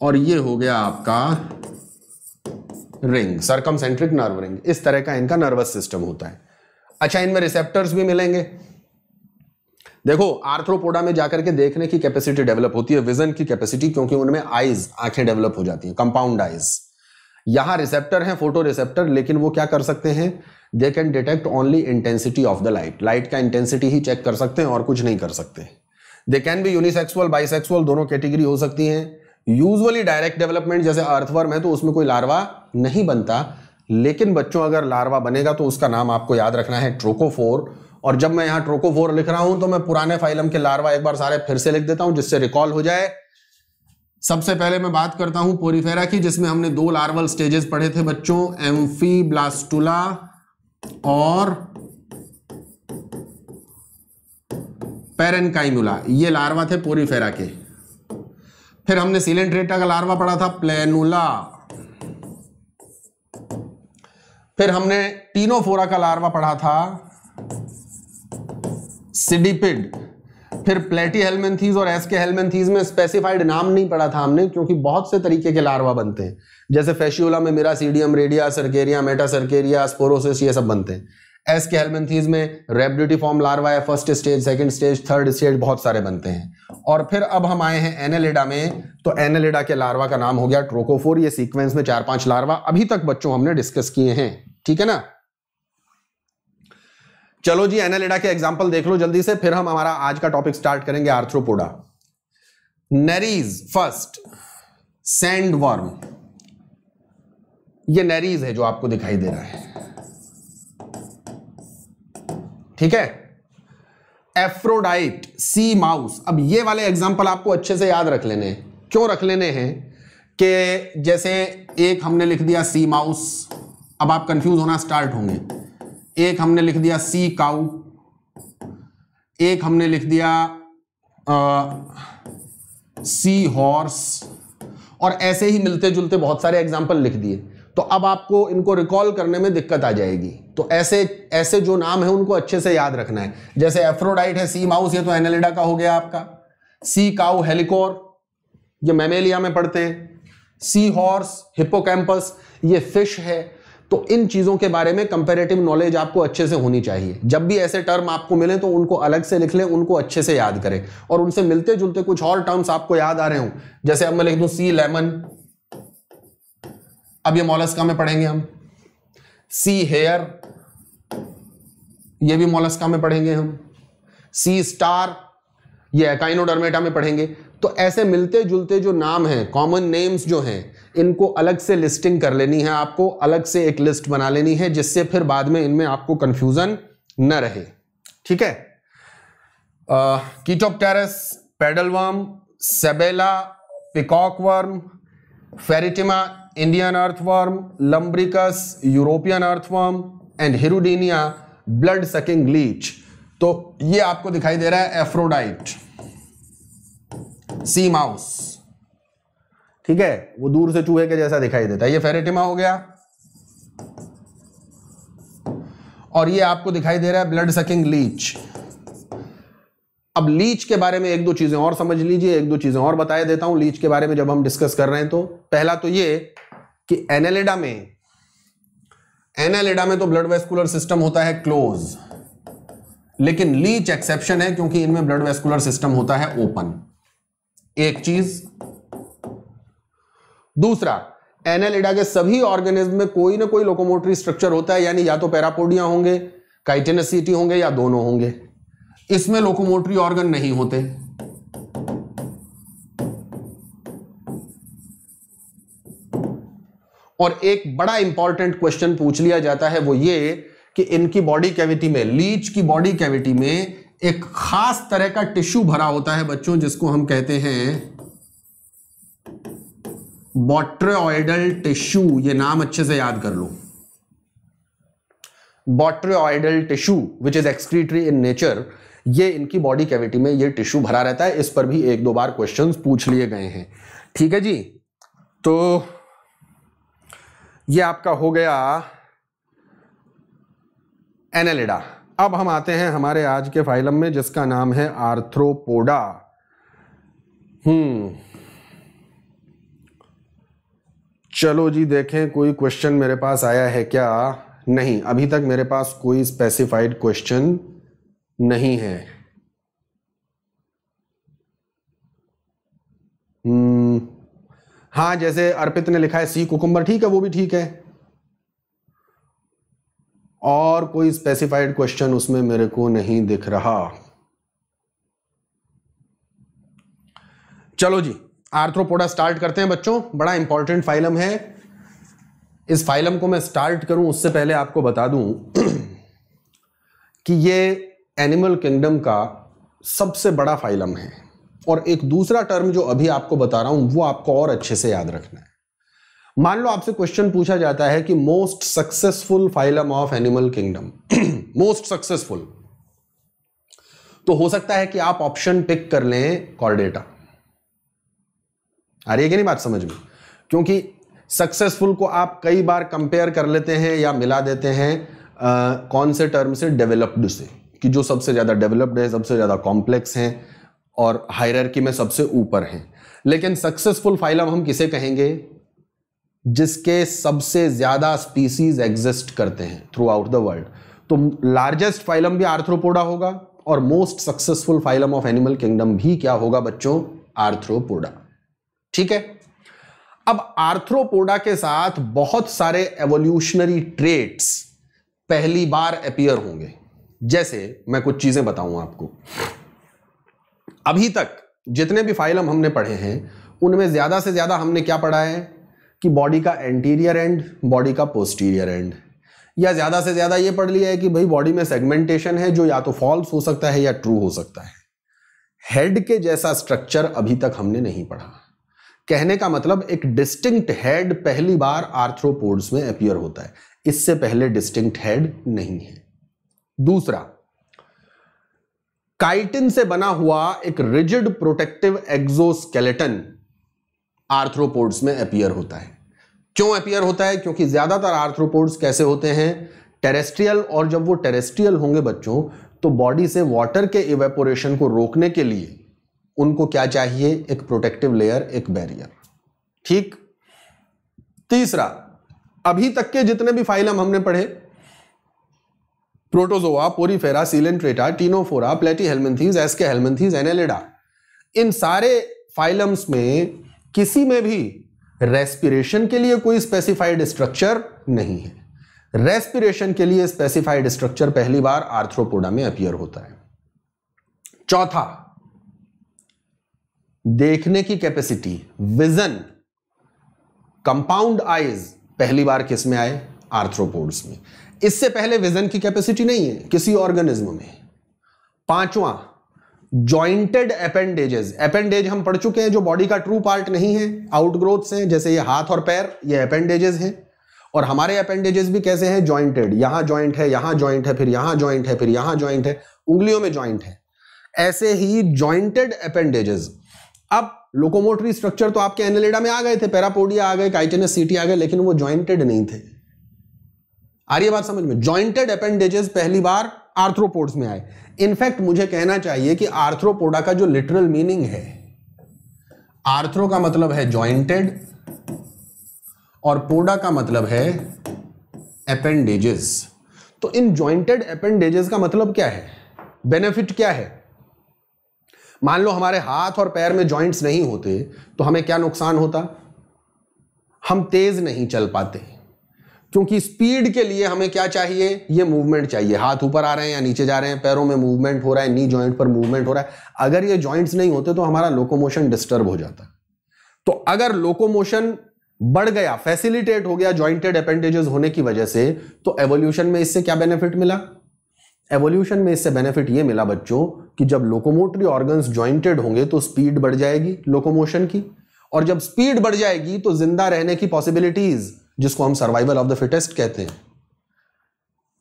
और ये हो गया आपका रिंग, सर्कमसेंट्रिक नर्व रिंग, इस तरह का इनका नर्वस सिस्टम होता है। अच्छा, इनमें रिसेप्टर्स भी मिलेंगे। देखो आर्थ्रोपोडा में जाकर के देखने की कैपेसिटी डेवलप होती है, विजन की कैपेसिटी, क्योंकि उनमें आईज, आंखें डेवलप हो जाती हैं, कंपाउंड आईज। यहां रिसेप्टर हैं फोटो रिसेप्टर, लेकिन वो क्या कर सकते हैं, they can detect only intensity of the light, light का इंटेंसिटी ही चेक कर सकते हैं और कुछ नहीं कर सकते। They can be unisexual, bisexual, दोनों कैटेगरी हो सकती हैं। यूजुअली डायरेक्ट डेवलपमेंट, जैसे अर्थवर्म है तो उसमें कोई लार्वा नहीं बनता, लेकिन बच्चों अगर लार्वा बनेगा तो उसका नाम आपको याद रखना है ट्रोकोफोर। और जब मैं यहाँ ट्रोकोफोर लिख रहा हूं तो मैं पुराने फाइलम के लार्वा एक बार सारे फिर से लिख देता हूं जिससे रिकॉल हो जाए। सबसे पहले मैं बात करता हूं पोरीफेरा की, जिसमें हमने दो लार्वल स्टेजेस पढ़े थे बच्चों, एम्फीब्लास्टुला और पेरेन्काइमुला, ये लार्वा थे पोरीफेरा के। फिर हमने सिलेंट्रेटा का लार्वा पढ़ा था, प्लेनुला। फिर हमने टीनोफोरा का लार्वा पढ़ा था, सिडिपिड। फिर प्लेटीहेल्मिन्थीज और एसके हेल्मिन्थीज में स्पेसिफाइड नाम नहीं पड़ा था हमने, क्योंकि बहुत से तरीके के लार्वा बनते हैं, जैसे फेशियोला में miracidium, redia, cercaria, metacercaria, sporocyst, ये सब बनते हैं। एसके हेल्मिन्थीज में रेब्डिटिफॉर्म लार्वा है, first stage, second stage, third stage, बहुत सारे बनते हैं। और फिर अब हम आए हैं एनेलिडा में, तो एनेलिडा के लार्वा का नाम हो गया ट्रोकोफोर। ये सीक्वेंस में चार पांच लार्वा अभी तक बच्चों हमने डिस्कस किए हैं, ठीक है ना। चलो जी, एनालिडा के एग्जांपल देख लो जल्दी से, फिर हम हमारा आज का टॉपिक स्टार्ट करेंगे आर्थ्रोपोडा। Nereis first, sand worm, ये नेरीज है जो आपको दिखाई दे रहा है, ठीक है। Aphrodite, sea mouse. अब ये वाले एग्जांपल आपको अच्छे से याद रख लेने हैं। क्यों रख लेने हैं कि जैसे एक हमने लिख दिया सी माउस, अब आप कंफ्यूज होना स्टार्ट होंगे। एक हमने लिख दिया सी काउ, एक हमने लिख दिया सी हॉर्स, और ऐसे ही मिलते जुलते बहुत सारे एग्जाम्पल लिख दिए। तो अब आपको इनको रिकॉल करने में दिक्कत आ जाएगी, तो ऐसे ऐसे जो नाम है उनको अच्छे से याद रखना है। जैसे एफ्रोडाइट है, सी माउस, ये तो एनालिडा का हो गया आपका। सी काउ हेलिकोर, ये मैमेलिया में पड़ते हैं। सी हॉर्स, हिप्पोकैम्पस, ये फिश है। तो इन चीजों के बारे में कंपैरेटिव नॉलेज आपको अच्छे से होनी चाहिए। जब भी ऐसे टर्म आपको मिले तो उनको अलग से लिख लें, उनको अच्छे से याद करें, और उनसे मिलते जुलते कुछ और टर्म्स आपको याद आ रहे हों। जैसे अब मैं लिख दूं सी लेमन, अब ये मोलस्का में पढ़ेंगे हम। सी हेयर, ये भी मोलस्का में पढ़ेंगे हम। सी स्टार, ये एकाइनोडर्मेटा में पढ़ेंगे। तो ऐसे मिलते जुलते जो नाम हैं, कॉमन नेम्स जो हैं, इनको अलग से लिस्टिंग कर लेनी है आपको, अलग से एक लिस्ट बना लेनी है, जिससे फिर बाद में इनमें आपको कंफ्यूजन न रहे, ठीक है। कीटोप्टेरस, paddle worm, सेबेला, peacock worm, Pheretima, Indian earthworm, लम्ब्रिकस, European earthworm and हिरुडीनिया, blood sucking leech. तो ये आपको दिखाई दे रहा है एफ्रोडाइट, सी माउस, ठीक है, वो दूर से चूहे के जैसा दिखाई देता है। ये फेरेटिमा हो गया, और ये आपको दिखाई दे रहा है ब्लड सकिंग लीच। अब लीच के बारे में एक दो चीजें और समझ लीजिए, एक दो चीजें और बताया देता हूं लीच के बारे में जब हम डिस्कस कर रहे हैं। तो पहला तो ये कि एनालिडा में एनालिडा में तो ब्लड वेस्कुलर सिस्टम होता है क्लोज, लेकिन लीच एक्सेप्शन है क्योंकि इनमें ब्लड वेस्कुलर सिस्टम होता है ओपन, एक चीज। दूसरा, एनालिडा के सभी ऑर्गेनिज्म में कोई ना कोई लोकोमोटरी स्ट्रक्चर होता है, यानी या तो पैरापोडिया होंगे, काइटेनोसीटी होंगे, या दोनों होंगे। इसमें लोकोमोटरी ऑर्गन नहीं होते, और एक बड़ा इंपॉर्टेंट क्वेश्चन पूछ लिया जाता है, वो ये कि इनकी बॉडी कैविटी में, लीच की बॉडी कैविटी में एक खास तरह का टिश्यू भरा होता है बच्चों, जिसको हम कहते हैं बोट्रियोइडल टिश्यू। ये नाम अच्छे से याद कर लो, बोट्रियोइडल tissue which is excretory in nature. ये इनकी बॉडी कैविटी में ये टिश्यू भरा रहता है, इस पर भी एक दो बार क्वेश्चंस पूछ लिए गए हैं, ठीक है जी। तो ये आपका हो गया एनालिडा। अब हम आते हैं हमारे आज के फाइलम में, जिसका नाम है आर्थ्रोपोडा। हम्म चलो जी देखें कोई क्वेश्चन मेरे पास आया है क्या। नहीं, अभी तक मेरे पास कोई स्पेसिफाइड क्वेश्चन नहीं है। हम्म हाँ, जैसे अर्पित ने लिखा है सी कुकुम्बर, ठीक है वो भी ठीक है। और कोई स्पेसिफाइड क्वेश्चन उसमें मेरे को नहीं दिख रहा। चलो जी आर्थ्रोपोडा स्टार्ट करते हैं बच्चों। बड़ा इंपॉर्टेंट फाइलम है। इस फाइलम को मैं स्टार्ट करूं उससे पहले आपको बता दूं कि ये एनिमल किंगडम का सबसे बड़ा फाइलम है। और एक दूसरा टर्म जो अभी आपको बता रहा हूं वो आपको और अच्छे से याद रखना है। मान लो आपसे क्वेश्चन पूछा जाता है कि most successful phylum of animal kingdom, most successful, तो हो सकता है कि आप ऑप्शन पिक कर लें कॉर्डेटा। आ रही है कि नहीं बात समझ में? क्योंकि सक्सेसफुल को आप कई बार कंपेयर कर लेते हैं या मिला देते हैं आ, कौन से टर्म से, डेवलप्ड से, कि जो सबसे ज्यादा डेवलप्ड है, सबसे ज्यादा कॉम्प्लेक्स है और हायरार्की में सबसे ऊपर है। लेकिन सक्सेसफुल फाइलम हम किसे कहेंगे? जिसके सबसे ज्यादा स्पीसीज एग्जिस्ट करते हैं थ्रू आउट द वर्ल्ड। तो लार्जेस्ट फाइलम भी आर्थ्रोपोडा होगा और most successful phylum of animal kingdom भी क्या होगा बच्चों? आर्थ्रोपोडा। ठीक है। अब आर्थ्रोपोडा के साथ बहुत सारे एवोल्यूशनरी ट्रेट्स पहली बार अपीयर होंगे। जैसे मैं कुछ चीजें बताऊं आपको, अभी तक जितने भी फाइलम हमने पढ़े हैं उनमें ज्यादा से ज्यादा हमने क्या पढ़ा है कि बॉडी का एंटीरियर एंड, बॉडी का पोस्टीरियर एंड, या ज्यादा से ज्यादा ये पढ़ लिया है कि भाई बॉडी में सेगमेंटेशन है जो या तो फॉल्स हो सकता है या ट्रू हो सकता है। हेड के जैसा स्ट्रक्चर अभी तक हमने नहीं पढ़ा। कहने का मतलब एक डिस्टिंक्ट हेड पहली बार आर्थ्रोपोड्स में अपीयर होता है, इससे पहले डिस्टिंक्ट हेड नहीं है। दूसरा, काइटिन से बना हुआ एक रिजिड प्रोटेक्टिव एक्सोस्केलेटन आर्थ्रोपोड्स में अपीयर होता है। क्यों अपीयर होता है? क्योंकि ज्यादातर आर्थ्रोपोड्स कैसे होते हैं? टेरेस्ट्रियल। और जब वो टेरेस्ट्रियल होंगे बच्चों तो बॉडी से वाटर के इवेपोरेशन को रोकने के लिए उनको क्या चाहिए? एक प्रोटेक्टिव लेयर, एक बैरियर। ठीक। तीसरा, अभी तक के जितने भी फाइलम हमने पढ़े, protozoa, Porifera, Coelenterata, टीनोफोरा, Platyhelminthes, एस्केहेल्मिन्थीज, Annelida, इन सारे फाइलम्स में किसी में भी रेस्पिरेशन के लिए कोई स्पेसिफाइड स्ट्रक्चर नहीं है। रेस्पिरेशन के लिए स्पेसिफाइड स्ट्रक्चर पहली बार आर्थ्रोपोडा में अपीयर होता है। चौथा, देखने की कैपेसिटी, विजन, कंपाउंड आईज पहली बार किस में आए? आर्थ्रोपोड्स में। इससे पहले विजन की कैपेसिटी नहीं है किसी ऑर्गेनिज्म में। पांचवा, जॉइंटेड अपेंडेजेस। अपेंडेज हम पढ़ चुके हैं जो बॉडी का ट्रू पार्ट नहीं है, आउटग्रोथ्स हैं, जैसे ये हाथ और पैर, ये अपेंडेजेस हैं। और हमारे अपेंडेजेस भी कैसे हैं? जॉइंटेड। यहां जॉइंट है, यहां जॉइंट है, फिर यहां जॉइंट है, फिर यहां जॉइंट है, उंगलियों में जॉइंट है। ऐसे ही जॉइंटेड अपेंडेजेस। अब लोकोमोटरी स्ट्रक्चर तो आपके एनेलिडा में आ गए थे, पैरापोडिया आ गए, काइटिनस सीटी आ गए, लेकिन वो जॉइंटेड नहीं थे। आ रही है बात समझ में? जॉइंटेड अपेंडेजेस पहली बार आर्थ्रोपोड्स में आए। इनफैक्ट मुझे कहना चाहिए कि आर्थ्रोपोडा का जो लिटरल मीनिंग है, आर्थ्रो का मतलब है जॉइंटेड और पोडा का मतलब है अपेंडेजेस। तो इन जॉइंटेड अपेंडेजेस का मतलब क्या है? बेनिफिट क्या है? मान लो हमारे हाथ और पैर में जॉइंट्स नहीं होते तो हमें क्या नुकसान होता? हम तेज नहीं चल पाते, क्योंकि स्पीड के लिए हमें क्या चाहिए? ये मूवमेंट चाहिए। हाथ ऊपर आ रहे हैं या नीचे जा रहे हैं, पैरों में मूवमेंट हो रहा है, नी जॉइंट पर मूवमेंट हो रहा है। अगर ये जॉइंट्स नहीं होते तो हमारा लोकोमोशन डिस्टर्ब हो जाता। तो अगर लोकोमोशन बढ़ गया, फैसिलिटेट हो गया जॉइंटेड अपेंडेजेस होने की वजह से, तो एवोल्यूशन में इससे क्या बेनिफिट मिला? एवोल्यूशन में इससे बेनिफिट ये मिला बच्चों कि जब लोकोमोटरी ऑर्गन्स जॉइंटेड होंगे तो स्पीड बढ़ जाएगी लोकोमोशन की, और जब स्पीड बढ़ जाएगी तो जिंदा रहने की पॉसिबिलिटीज, जिसको हम सर्वाइवल ऑफ द फिटेस्ट कहते हैं,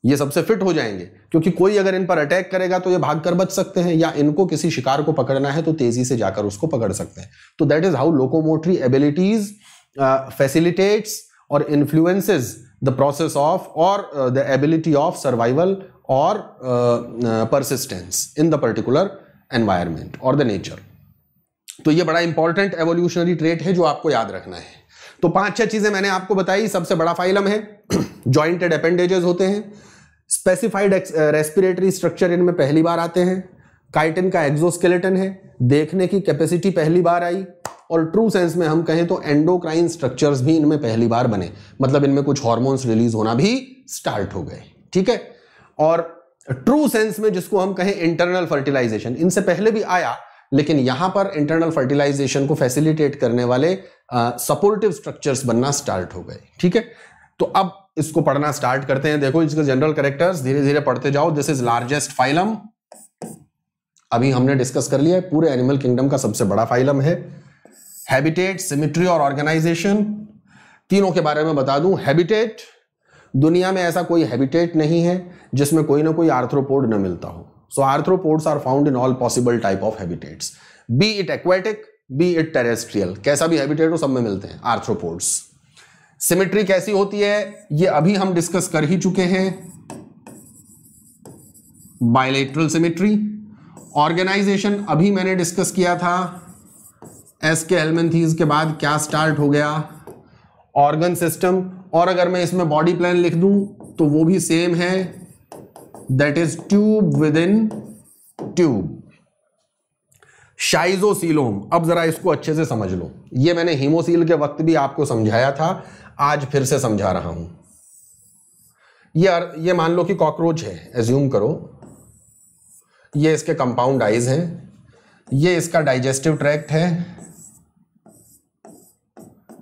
ये सबसे फिट हो जाएंगे। क्योंकि कोई अगर इन पर अटैक करेगा तो ये भागकर बच सकते हैं, या इनको किसी शिकार को पकड़ना है तो तेजी से जाकर उसको पकड़ सकते हैं। तो that is how locomotory abilities facilitates और इन्फ्लुएंसेस द प्रोसेस ऑफ और द एबिलिटी ऑफ सर्वाइवल और persistence in the particular environment और द नेचर। तो ये बड़ा इंपॉर्टेंट एवोल्यूशनरी ट्रेट है जो आपको याद रखना है। तो पांच छह चीजें मैंने आपको बताई। सबसे बड़ा फाइलम है, जॉइंटेड अपेंडेजेस होते हैं, स्पेसिफाइड रेस्पिरेटरी स्ट्रक्चर इनमें पहली बार आते हैं, काइटिन का एक्सोस्केलेटन है, देखने की कैपेसिटी पहली बार आई, और ट्रू सेंस में हम कहें तो एंडोक्राइन स्ट्रक्चर्स भी इनमें पहली बार बने, मतलब इनमें कुछ हॉर्मोन्स रिलीज होना भी स्टार्ट हो गए। ठीक है, और ट्रू सेंस में जिसको हम कहें इंटरनल फर्टिलाइजेशन, इनसे पहले भी आया, लेकिन यहां पर इंटरनल फर्टिलाइजेशन को फैसिलिटेट करने वाले सपोर्टिव स्ट्रक्चर्स बनना स्टार्ट हो गए। ठीक है, तो अब इसको पढ़ना स्टार्ट करते हैं। देखो इसके जनरल कैरेक्टर्स, धीरे धीरे पढ़ते जाओ। दिस इज लार्जेस्ट फाइलम, अभी हमने डिस्कस कर लिया है, पूरे एनिमल किंगडम का सबसे बड़ा फाइलम है। हैबिटेट, सिमेट्री और ऑर्गेनाइजेशन, तीनों के बारे में बता दूं। हैबिटेट, दुनिया में ऐसा कोई हैबिटेट नहीं है जिसमें कोई ना कोई आर्थ्रोपोड न मिलता हो। So arthropods are found in all possible type of habitats, be it aquatic be it terrestrial, कैसा भी हैबिटेट हो सब में मिलते हैं आर्थ्रोपोड्स। सिमेट्री कैसी होती है ये अभी हम डिस्कस कर ही चुके हैं, बायलैटरल सिमेट्री। ऑर्गेनाइजेशन अभी मैंने डिस्कस किया था, एस्केल्मिन्थीज के बाद क्या स्टार्ट हो गया, ऑर्गन सिस्टम, और अगर मैं इसमें बॉडी प्लान लिख दूं तो वो भी सेम है, that is tube within tube. Schizocoelom, अब जरा इसको अच्छे से समझ लो, ये मैंने हीमोसील के वक्त भी आपको समझाया था, आज फिर से समझा रहा हूं। ये ये मान लो कि कॉकरोच है, एज्यूम करो, ये इसके कंपाउंड आइज हैं, ये इसका डाइजेस्टिव ट्रैक्ट है।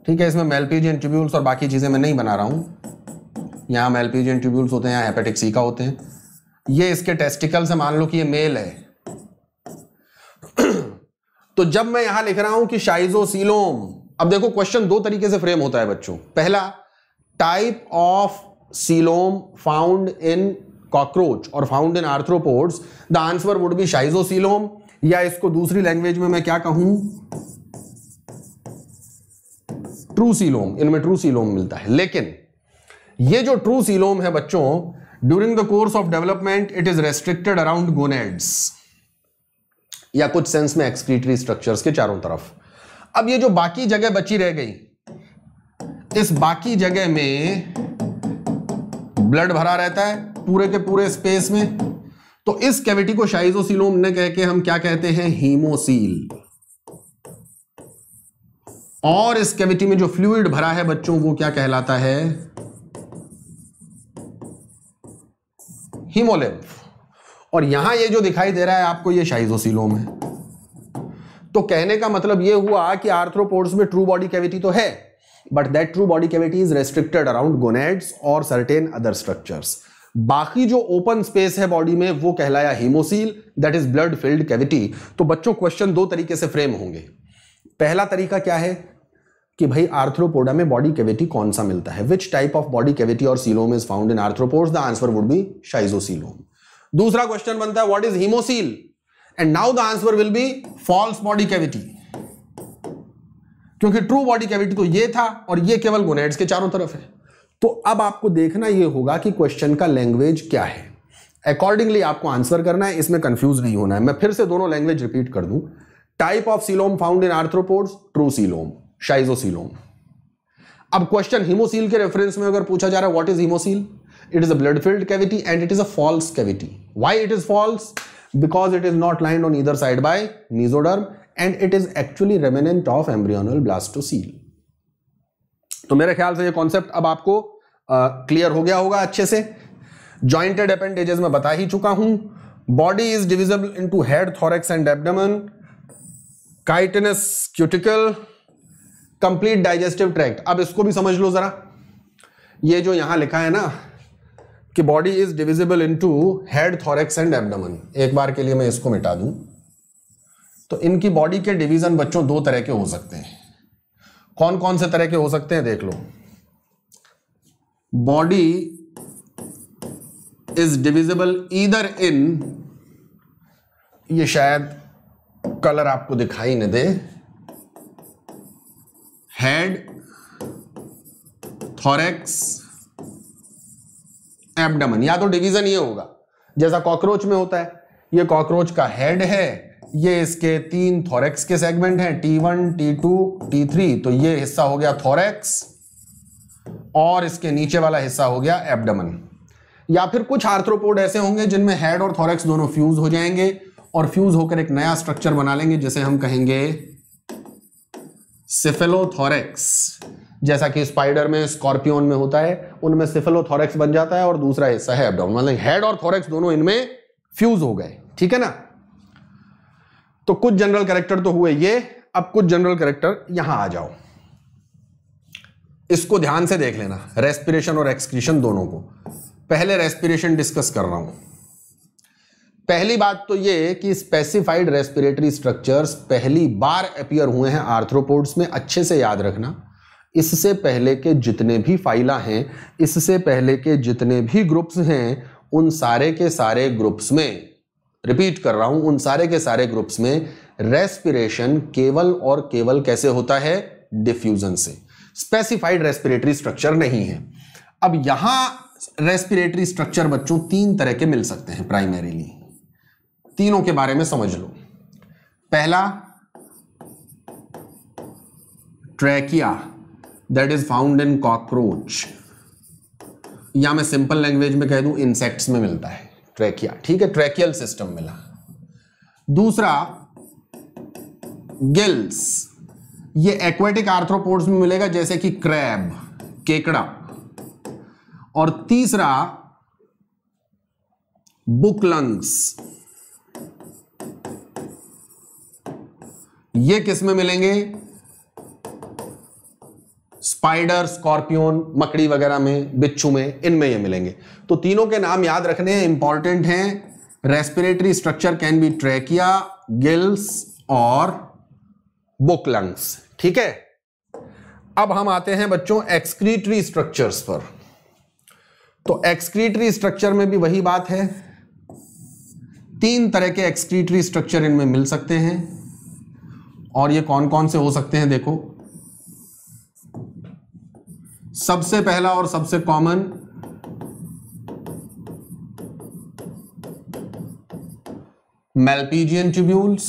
ठीक है, इसमें मैल्पिगियन ट्यूब्यूल्स और बाकी चीजें मैं नहीं बना रहा हूं, यहां मैल्पिगियन ट्यूब्यूल्स होते हैं, यहां हेपेटिक सी का होते हैं। ये इसके टेस्टिकल्स है, मान लो कि ये मेल है। तो जब मैं यहां लिख रहा हूं कि शाइजोसीलोम, अब देखो क्वेश्चन दो तरीके से फ्रेम होता है बच्चों। पहला, type of coelom found in cockroach और found in arthropods, the answer would be schizocoelom, या इसको दूसरी लैंग्वेज में मैं क्या कहूं, ट्रू सीलोम, इनमें ट्रू सीलोम मिलता है। लेकिन ये जो ट्रू सीलोम है बच्चों, during the course of development it is restricted around gonads या कुछ सेंस में एक्सक्रीटरी स्ट्रक्चर्स के चारों तरफ। अब ये जो बाकी जगह बची रह गई, इस बाकी जगह में ब्लड भरा रहता है पूरे के पूरे स्पेस में, तो इस कैविटी को शाइजोसीलोम न कह के हम क्या कहते हैं, हीमोसील। और इस कैविटी में जो फ्लूइड भरा है बच्चों वो क्या कहलाता है, हीमोलिम्फ। और यहां ये जो दिखाई दे रहा है आपको, ये शाइजोसीलोम है। तो कहने का मतलब ये हुआ कि आर्थ्रोपोड्स में ट्रू बॉडी कैविटी तो है, but that true body cavity is restricted around gonads और सर्टेन अदर स्ट्रक्चर्स। बाकी जो ओपन स्पेस है बॉडी में वो कहलाया haemocoel, that is blood filled cavity. तो बच्चों क्वेश्चन दो तरीके से फ्रेम होंगे। पहला तरीका क्या है कि भाई आर्थ्रोपोडा में बॉडी कैविटी कौन सा मिलता है, which type of body cavity और coelom is found in arthropods, the answer would be schizocoelom. दूसरा क्वेश्चन बनता है what is haemocoel, and now the answer will be false body cavity, क्योंकि ट्रू बॉडी कैविटी तो ये था और ये केवल गोनेड्स के चारों तरफ है। तो अब आपको देखना यह होगा कि क्वेश्चन का लैंग्वेज क्या है, अकॉर्डिंगली आपको आंसर करना है, इसमें कंफ्यूज नहीं होना है। मैं फिर से दोनों लैंग्वेज रिपीट कर दूं, type of coelom found in arthropods, true coelom, schizocoelom. अब क्वेश्चन हीमोसील के रेफरेंस में अगर पूछा जा रहा है what is haemocoel, it is a blood filled cavity and it is a false cavity. Why it is false? Because it is not lined on either side by mesoderm and it is actually remnant of embryonal blastocele. तो मेरे ख्याल से ये concept अब आपको clear हो गया होगा अच्छे से। जॉइंटेड अपेंडेजेस में बता ही चुका हूं, body is divisible into head, thorax and abdomen, chitinous cuticle, complete digestive tract. अब इसको भी समझ लो जरा, ये जो यहां लिखा है ना कि body is divisible into head, thorax and abdomen, एक बार के लिए मैं इसको मिटा दूं, तो इनकी बॉडी के डिवीजन बच्चों दो तरह के हो सकते हैं। कौन कौन से तरह के हो सकते हैं देख लो, body is divisible either in, ये शायद कलर आपको दिखाई न दे, हेड, थोरैक्स, एब्डोमेन, या तो डिवीजन ये होगा जैसा कॉकरोच में होता है, ये कॉकरोच का हेड है ये इसके तीन थोरैक्स के सेगमेंट हैं, T one, T two, T three. तो ये हिस्सा हो गया थोरैक्स और इसके नीचे वाला हिस्सा हो गया एब्डोमेन। या फिर कुछ आर्थ्रोपोड ऐसे होंगे जिनमें हेड और थोरैक्स दोनों फ्यूज हो जाएंगे और फ्यूज होकर एक नया स्ट्रक्चर बना लेंगे जिसे हम कहेंगे सिफेलोथोरैक्स, जैसा कि स्पाइडर में, स्कॉर्पियन में होता है, उनमें सिफेलोथोरैक्स बन जाता है और दूसरा हिस्सा है एब्डोमेन। मतलब हेड और थोरैक्स दोनों इनमें फ्यूज हो गए, ठीक है ना। तो कुछ जनरल कैरेक्टर तो हुए ये, अब कुछ जनरल कैरेक्टर यहां आ जाओ, इसको ध्यान से देख लेना, रेस्पिरेशन और एक्सक्रीशन दोनों को। पहले रेस्पिरेशन डिस्कस कर रहा हूं। पहली बात तो ये कि स्पेसिफाइड रेस्पिरेटरी स्ट्रक्चर्स पहली बार अपीयर हुए हैं आर्थ्रोपोड्स में, अच्छे से याद रखना। इससे पहले के जितने भी फाइला हैं, इससे पहले के जितने भी ग्रुप्स हैं, उन सारे के सारे ग्रुप्स में, रिपीट कर रहा हूं, उन सारे के सारे ग्रुप्स में रेस्पिरेशन केवल और केवल कैसे होता है, डिफ्यूजन से। स्पेसिफाइड रेस्पिरेटरी स्ट्रक्चर नहीं है। अब यहां रेस्पिरेटरी स्ट्रक्चर बच्चों तीन तरह के मिल सकते हैं प्राइमरीली, तीनों के बारे में समझ लो। पहला trachea that is found in cockroach, या मैं सिंपल लैंग्वेज में कह दूं इंसेक्ट्स में मिलता है ट्रैकिया, ठीक है, ट्रैकियल सिस्टम मिला। दूसरा गिल्स, ये एक्वेटिक आर्थ्रोपोड्स में मिलेगा जैसे कि क्रैब, केकड़ा। और तीसरा बुकलंग्स, ये किस में मिलेंगे, स्पाइडर, स्कॉर्पियन, मकड़ी वगैरह में, बिच्छू में, इनमें ये मिलेंगे। तो तीनों के नाम याद रखने हैं, इंपॉर्टेंट हैं। Respiratory structure can be trachea, gills और बुकलंग्स, ठीक है। अब हम आते हैं बच्चों एक्सक्रीटरी स्ट्रक्चर्स पर। तो एक्सक्रीटरी स्ट्रक्चर में भी वही बात है, तीन तरह के एक्सक्रीटरी स्ट्रक्चर इनमें मिल सकते हैं। और ये कौन कौन से हो सकते हैं देखो, सबसे पहला और सबसे कॉमन मैल्पीजियन ट्यूब्यूल्स,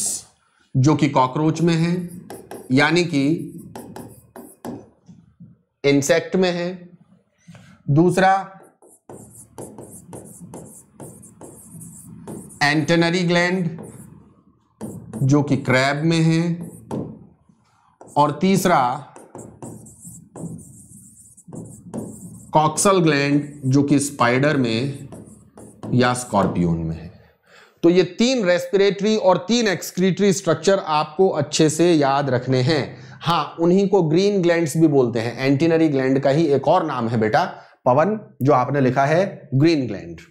जो कि कॉकरोच में है, यानी कि इंसेक्ट में है। दूसरा एंटेनरी ग्लैंड, जो कि क्रैब में है। और तीसरा कॉक्सल ग्लैंड, जो कि स्पाइडर में या स्कॉर्पियन में है। तो ये तीन रेस्पिरेटरी और तीन एक्सक्रीटरी स्ट्रक्चर आपको अच्छे से याद रखने हैं। हाँ, उन्हीं को ग्रीन ग्लैंड्स भी बोलते हैं, एंटेनरी ग्लैंड का ही एक और नाम है बेटा पवन, जो आपने लिखा है ग्रीन ग्लैंड।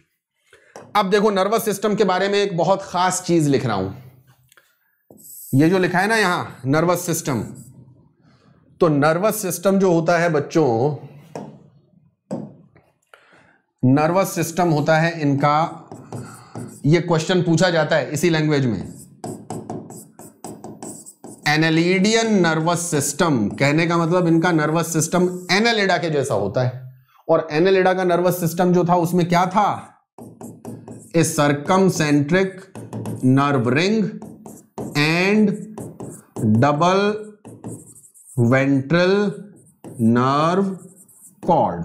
अब देखो नर्वस सिस्टम के बारे में एक बहुत खास चीज लिख रहा हूं, ये जो लिखा है ना यहां नर्वस सिस्टम, तो नर्वस सिस्टम जो होता है बच्चों, नर्वस सिस्टम होता है इनका, ये क्वेश्चन पूछा जाता है इसी लैंग्वेज में, एनालिडियन नर्वस सिस्टम। कहने का मतलब इनका नर्वस सिस्टम एनालिडा के जैसा होता है, और एनालिडा का नर्वस सिस्टम जो था उसमें क्या था, a circumcentric nerve ring and double ventral nerve cord.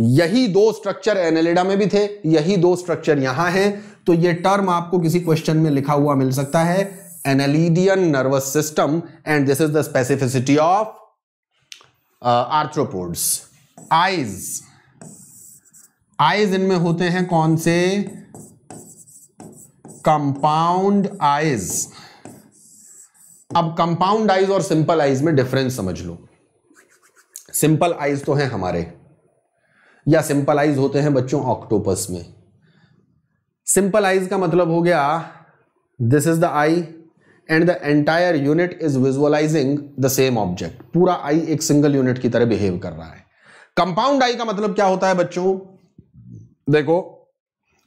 यही दो स्ट्रक्चर एनालिडा में भी थे, यही दो स्ट्रक्चर यहां हैं। तो यह टर्म आपको किसी क्वेश्चन में लिखा हुआ मिल सकता है, एनालिडियन nervous system and this is the specificity of arthropods. Eyes, eyes इनमें होते हैं कौन से, कंपाउंड आइज। अब कंपाउंड आइज और सिंपल आइज में डिफरेंस समझ लो। सिंपल आइज तो हैं हमारे, या सिंपल आइज होते हैं बच्चों ऑक्टोपस में। सिंपल आइज का मतलब हो गया this is the eye and the entire unit is visualising the same object. पूरा आई एक सिंगल यूनिट की तरह बिहेव कर रहा है। कंपाउंड आई का मतलब क्या होता है बच्चों, देखो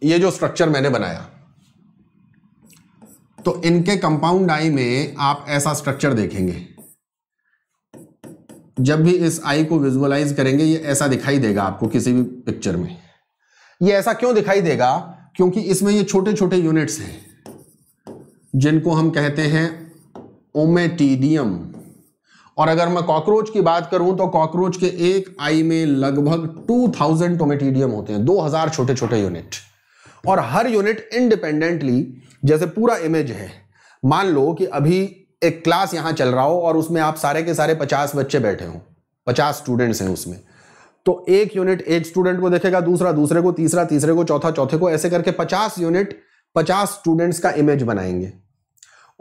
ये जो स्ट्रक्चर मैंने बनाया, तो इनके कंपाउंड आई में आप ऐसा स्ट्रक्चर देखेंगे, जब भी इस आई को विजुअलाइज करेंगे ये ऐसा दिखाई देगा आपको किसी भी पिक्चर में। ये ऐसा क्यों दिखाई देगा, क्योंकि इसमें ये छोटे छोटे यूनिट्स हैं जिनको हम कहते हैं ओमेटिडियम। और अगर मैं कॉकरोच की बात करूं तो कॉकरोच के एक आई में लगभग दो हज़ार ओमेटिडियम होते हैं, दो हज़ार छोटे छोटे यूनिट, और हर यूनिट इंडिपेंडेंटली, जैसे पूरा इमेज है, मान लो कि अभी एक क्लास यहां चल रहा हो और उसमें आप सारे के सारे पचास बच्चे बैठे हों, पचास स्टूडेंट्स हैं उसमें, तो एक यूनिट एक स्टूडेंट को देखेगा, दूसरा दूसरे को, तीसरा तीसरे को, चौथा चौथे को, ऐसे करके पचास यूनिट पचास स्टूडेंट्स का इमेज बनाएंगे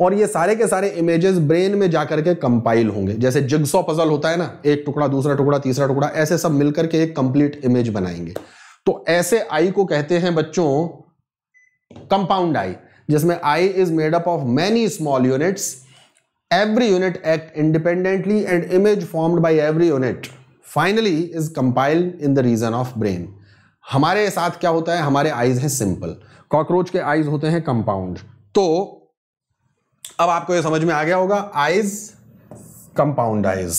और ये सारे के सारे इमेजेस ब्रेन में जाकर के कंपाइल होंगे। जैसे जिग्सॉ पजल होता है ना, एक टुकड़ा दूसरा टुकड़ा तीसरा टुकड़ा, ऐसे सब मिलकर के एक कंप्लीट इमेज बनाएंगे। तो ऐसे आई को कहते हैं बच्चों कंपाउंड आई, जिसमें eye is made up of many small units, every unit act independently and image formed by every unit finally is compiled in the region of brain. हमारे साथ क्या होता है, हमारे आईज हैं सिंपल, कॉकरोच के eyes होते हैं कंपाउंड। तो अब आपको ये समझ में आ गया होगा, आइज कंपाउंड आइज।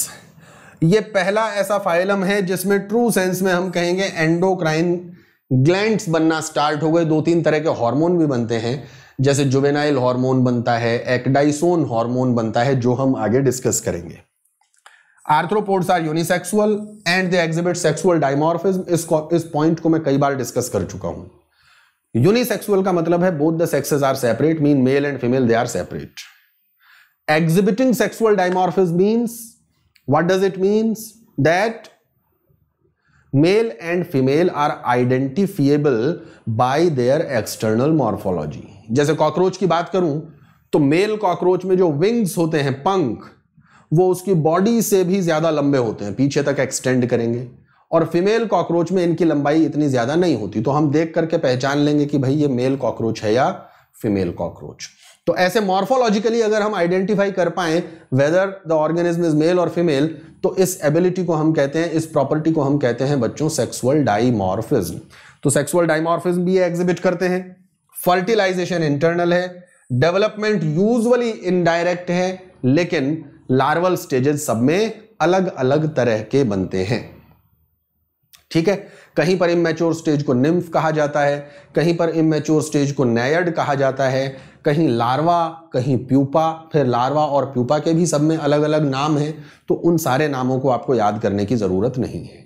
ये पहला ऐसा फाइलम है जिसमें ट्रू सेंस में हम कहेंगे एंडोक्राइन ग्लैंड्स बनना स्टार्ट हो गए। दो तीन तरह के हार्मोन भी बनते हैं, जैसे जुवेनाइल हार्मोन बनता है, एक्डाइसोन हार्मोन बनता है, जो हम आगे डिस्कस करेंगे। Arthropods are unisexual and they exhibit sexual dimorphism. इस पॉइंट को मैं कई बार डिस्कस कर चुका हूं। यूनिसेक्सुअल का मतलब है both the sexes are separate, mean male and female they are separate. Exhibiting sexual dimorphism means, what does it means, that male and female are identifiable by their external morphology. जैसे cockroach की बात करूं तो male cockroach में जो wings होते हैं, पंख, वो उसकी बॉडी से भी ज्यादा लंबे होते हैं, पीछे तक एक्सटेंड करेंगे, और फीमेल कॉकरोच में इनकी लंबाई इतनी ज्यादा नहीं होती। तो हम देख करके पहचान लेंगे कि भाई ये मेल कॉकरोच है या फीमेल कॉकरोच। तो ऐसे मॉर्फोलॉजिकली अगर हम आइडेंटिफाई कर पाए whether the organism is male और फीमेल, तो इस एबिलिटी को हम कहते हैं, इस प्रॉपर्टी को हम कहते हैं बच्चों सेक्सुअल डाइमॉर्फिज्म। तो सेक्सुअल डाइमॉर्फिज्म भी एग्जिबिट करते हैं। फर्टिलाइजेशन इंटरनल है, डेवलपमेंट यूजुअली इनडायरेक्ट है, लेकिन लार्वल स्टेजेस सब में अलग अलग तरह के बनते हैं, ठीक है। कहीं पर इमैच्योर स्टेज को निम्फ कहा जाता है, कहीं पर इमैच्योर स्टेज को नैयड कहा जाता है, कहीं लार्वा, कहीं प्यूपा, फिर लार्वा और प्यूपा के भी सब में अलग अलग नाम हैं, तो उन सारे नामों को आपको याद करने की जरूरत नहीं है।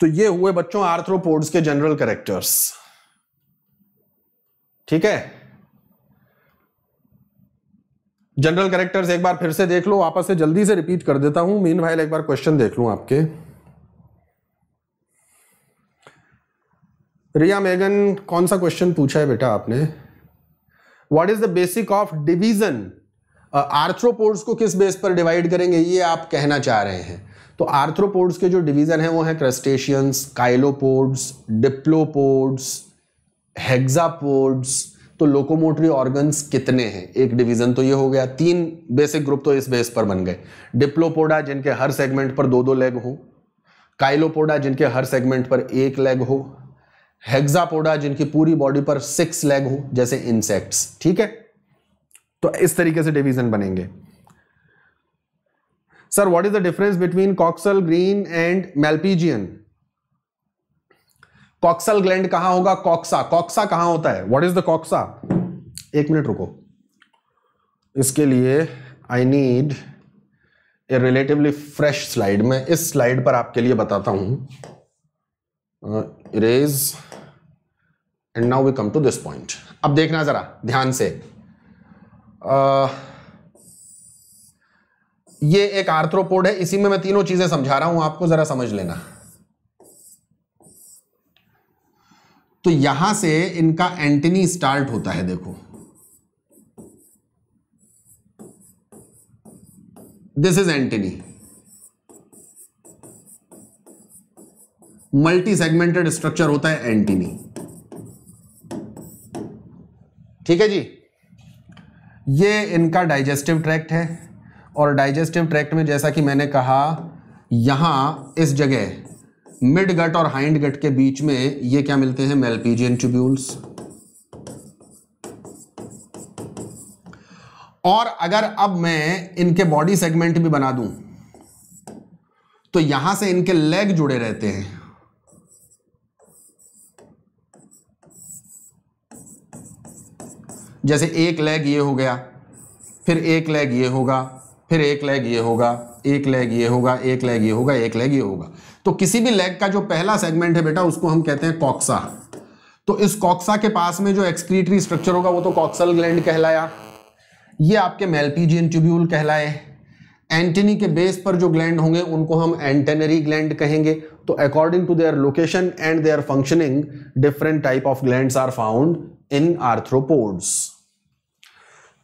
तो ये हुए बच्चों आर्थ्रोपोड्स के जनरल कैरेक्टर्स, ठीक है। जनरल कैरेक्टर्स एक बार फिर से देख लो, वापस से जल्दी से रिपीट कर देता हूं, मीनवाइल एक बार क्वेश्चन देख लूं आपके। रिया मेगन, कौन सा क्वेश्चन पूछा है बेटा आपने? What is the basic of division, arthropods को किस बेस पर डिवाइड करेंगे, ये आप कहना चाह रहे हैं। तो आर्थ्रोपोड्स के जो डिवीजन है वो है क्रस्टेशियंस, काइलोपोड्स, डिप्लोपोड्स, हेक्सापोड्स। तो लोकोमोटरी ऑर्गन्स कितने हैं, एक डिवीजन तो ये हो गया। तीन बेसिक ग्रुप तो इस बेस पर बन गए, डिप्लोपोडा जिनके हर सेगमेंट पर दो दो लेग हो, काइलोपोडा जिनके हर सेगमेंट पर एक लेग हो, हेक्सापोडा जिनकी पूरी बॉडी पर सिक्स लेग हो, जैसे इंसेक्ट्स, ठीक है। तो इस तरीके से डिवीजन बनेंगे। Sir what is the difference between coxal, green and Malpighian? Coxal gland कहां होगा? कॉक्सा। कॉक्सा कहां होता है? What is the coxa? एक मिनट रुको, इसके लिए I need a relatively fresh slide. मैं इस स्लाइड पर आपके लिए बताता हूं। Erase and now we come to this point. अब देखना जरा ध्यान से, uh, ये एक आर्थ्रोपोड है, इसी में मैं तीनों चीजें समझा रहा हूं आपको, जरा समझ लेना। तो यहां से इनका एंटनी स्टार्ट होता है, देखो this is antennae, multi segmented structure होता है एंटनी, ठीक है जी। ये इनका डाइजेस्टिव ट्रैक्ट है, और डाइजेस्टिव ट्रैक्ट में जैसा कि मैंने कहा, यहां इस जगह मिड गट और हाइंड गट के बीच में ये क्या मिलते हैं? Malpighian tubules. और अगर अब मैं इनके बॉडी सेगमेंट भी बना दूं तो यहां से इनके लेग जुड़े रहते हैं, जैसे एक लेग ये हो गया, फिर एक लेग ये होगा, फिर एक लेग ये होगा, एक लेग ये होगा, एक लेग ये होगा, एक लेग ये होगा। तो किसी भी लेग का जो पहला सेगमेंट है बेटा उसको हम कहते हैं कॉक्सा। तो इस कॉक्सा के पास में जो एक्सक्रीटरी स्ट्रक्चर होगा वो तो कॉक्सल ग्लैंड कहलाया, ये आपके मैल्पीजियन ट्यूब्यूल कहलाए। एंटेनी के बेस पर जो ग्लैंड होंगे उनको हम एंटेनरी ग्लैंड कहेंगे। तो according to their location and their functioning different type of glands are found in arthropods.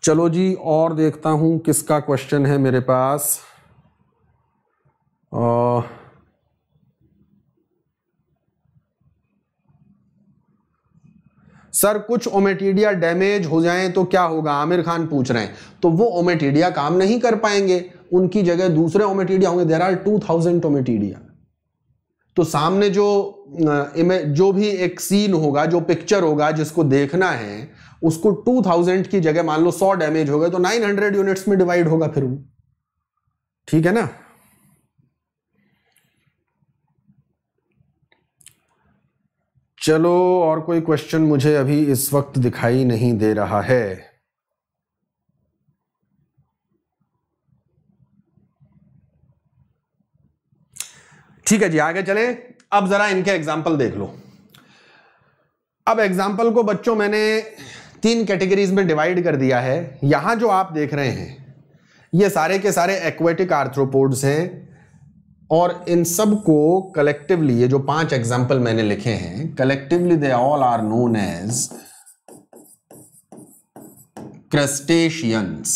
चलो जी और देखता हूं किसका क्वेश्चन है मेरे पास। आ, सर कुछ ओमेटिडिया डैमेज हो जाए तो क्या होगा, आमिर खान पूछ रहे हैं। तो वो ओमेटिडिया काम नहीं कर पाएंगे, उनकी जगह दूसरे ओमेटिडिया होंगे। There are two thousand ommatidia. तो सामने जो जो भी एक सीन होगा, जो पिक्चर होगा जिसको देखना है, उसको टू थाउजेंड की जगह मान लो सौ डैमेज हो गए तो नाइन हंड्रेड यूनिट्स में डिवाइड होगा फिर वो, ठीक है ना। चलो और कोई क्वेश्चन मुझे अभी इस वक्त दिखाई नहीं दे रहा है। ठीक है जी आगे चलें। अब जरा इनके एग्जाम्पल देख लो। अब एग्जाम्पल को बच्चों मैंने तीन कैटेगरीज में डिवाइड कर दिया है। यहां जो आप देख रहे हैं ये सारे के सारे एक्वेटिक आर्थ्रोपोड्स हैं और इन सब को कलेक्टिवली, ये जो पांच एग्जाम्पल मैंने लिखे हैं, collectively they all are known as crustaceans.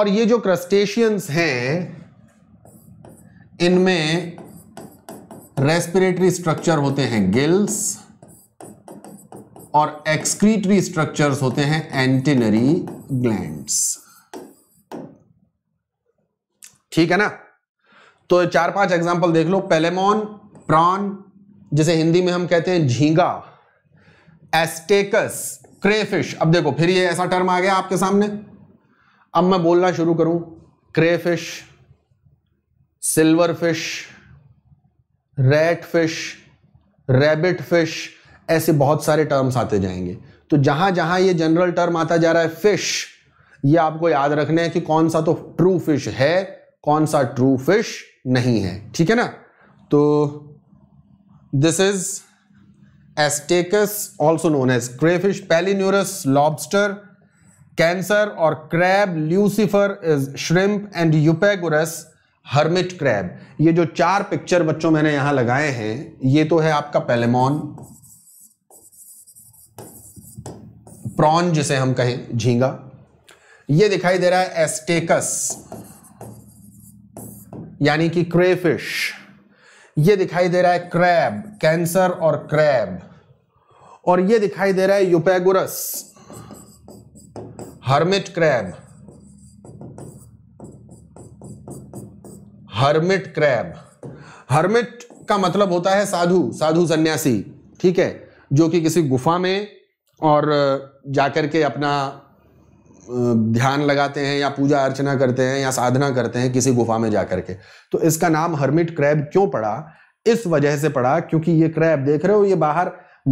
और ये जो क्रस्टेशियंस हैं इनमें रेस्पिरेटरी स्ट्रक्चर होते हैं गिल्स और एक्सक्रीटरी स्ट्रक्चर्स होते हैं एंटेनरी ग्लैंड्स, ठीक है ना। तो चार पांच एग्जाम्पल देख लो। पेलेमोन, प्रॉन जिसे हिंदी में हम कहते हैं झींगा, एस्टेकस, क्रेफिश। अब देखो फिर ये ऐसा टर्म आ गया आपके सामने, अब मैं बोलना शुरू करूं। Crayfish, silver fish, rat fish, rabbit fish, ऐसे बहुत सारे टर्म्स आते जाएंगे। तो जहां जहां ये जनरल टर्म आता जा रहा है फिश, ये आपको याद रखना है कि कौन सा तो ट्रू फिश है, कौन सा ट्रू फिश नहीं है, ठीक है ना। तो this is Astacus also known as crayfish, पैलिन्यूरस lobster, cancer और crab, Lucifer is shrimp and यूपेगुरस hermit crab. ये जो चार पिक्चर बच्चों मैंने यहां लगाए हैं ये तो है आपका पैलेमोन, प्रॉन जिसे हम कहें झींगा, ये दिखाई दे रहा है एस्टेकस यानी कि क्रेफिश, ये दिखाई दे रहा है क्रैब, कैंसर और क्रैब, और ये दिखाई दे रहा है यूपेगुरस hermit crab, hermit crab. Hermit का मतलब होता है साधु, साधु सन्यासी, ठीक है, जो कि किसी गुफा में और जाकर के अपना ध्यान लगाते हैं या पूजा अर्चना करते हैं या साधना करते हैं किसी गुफा में जाकर के। तो इसका नाम हर्मिट क्रैब क्यों पड़ा, इस वजह से पड़ा क्योंकि ये क्रैब देख रहे हो ये बाहर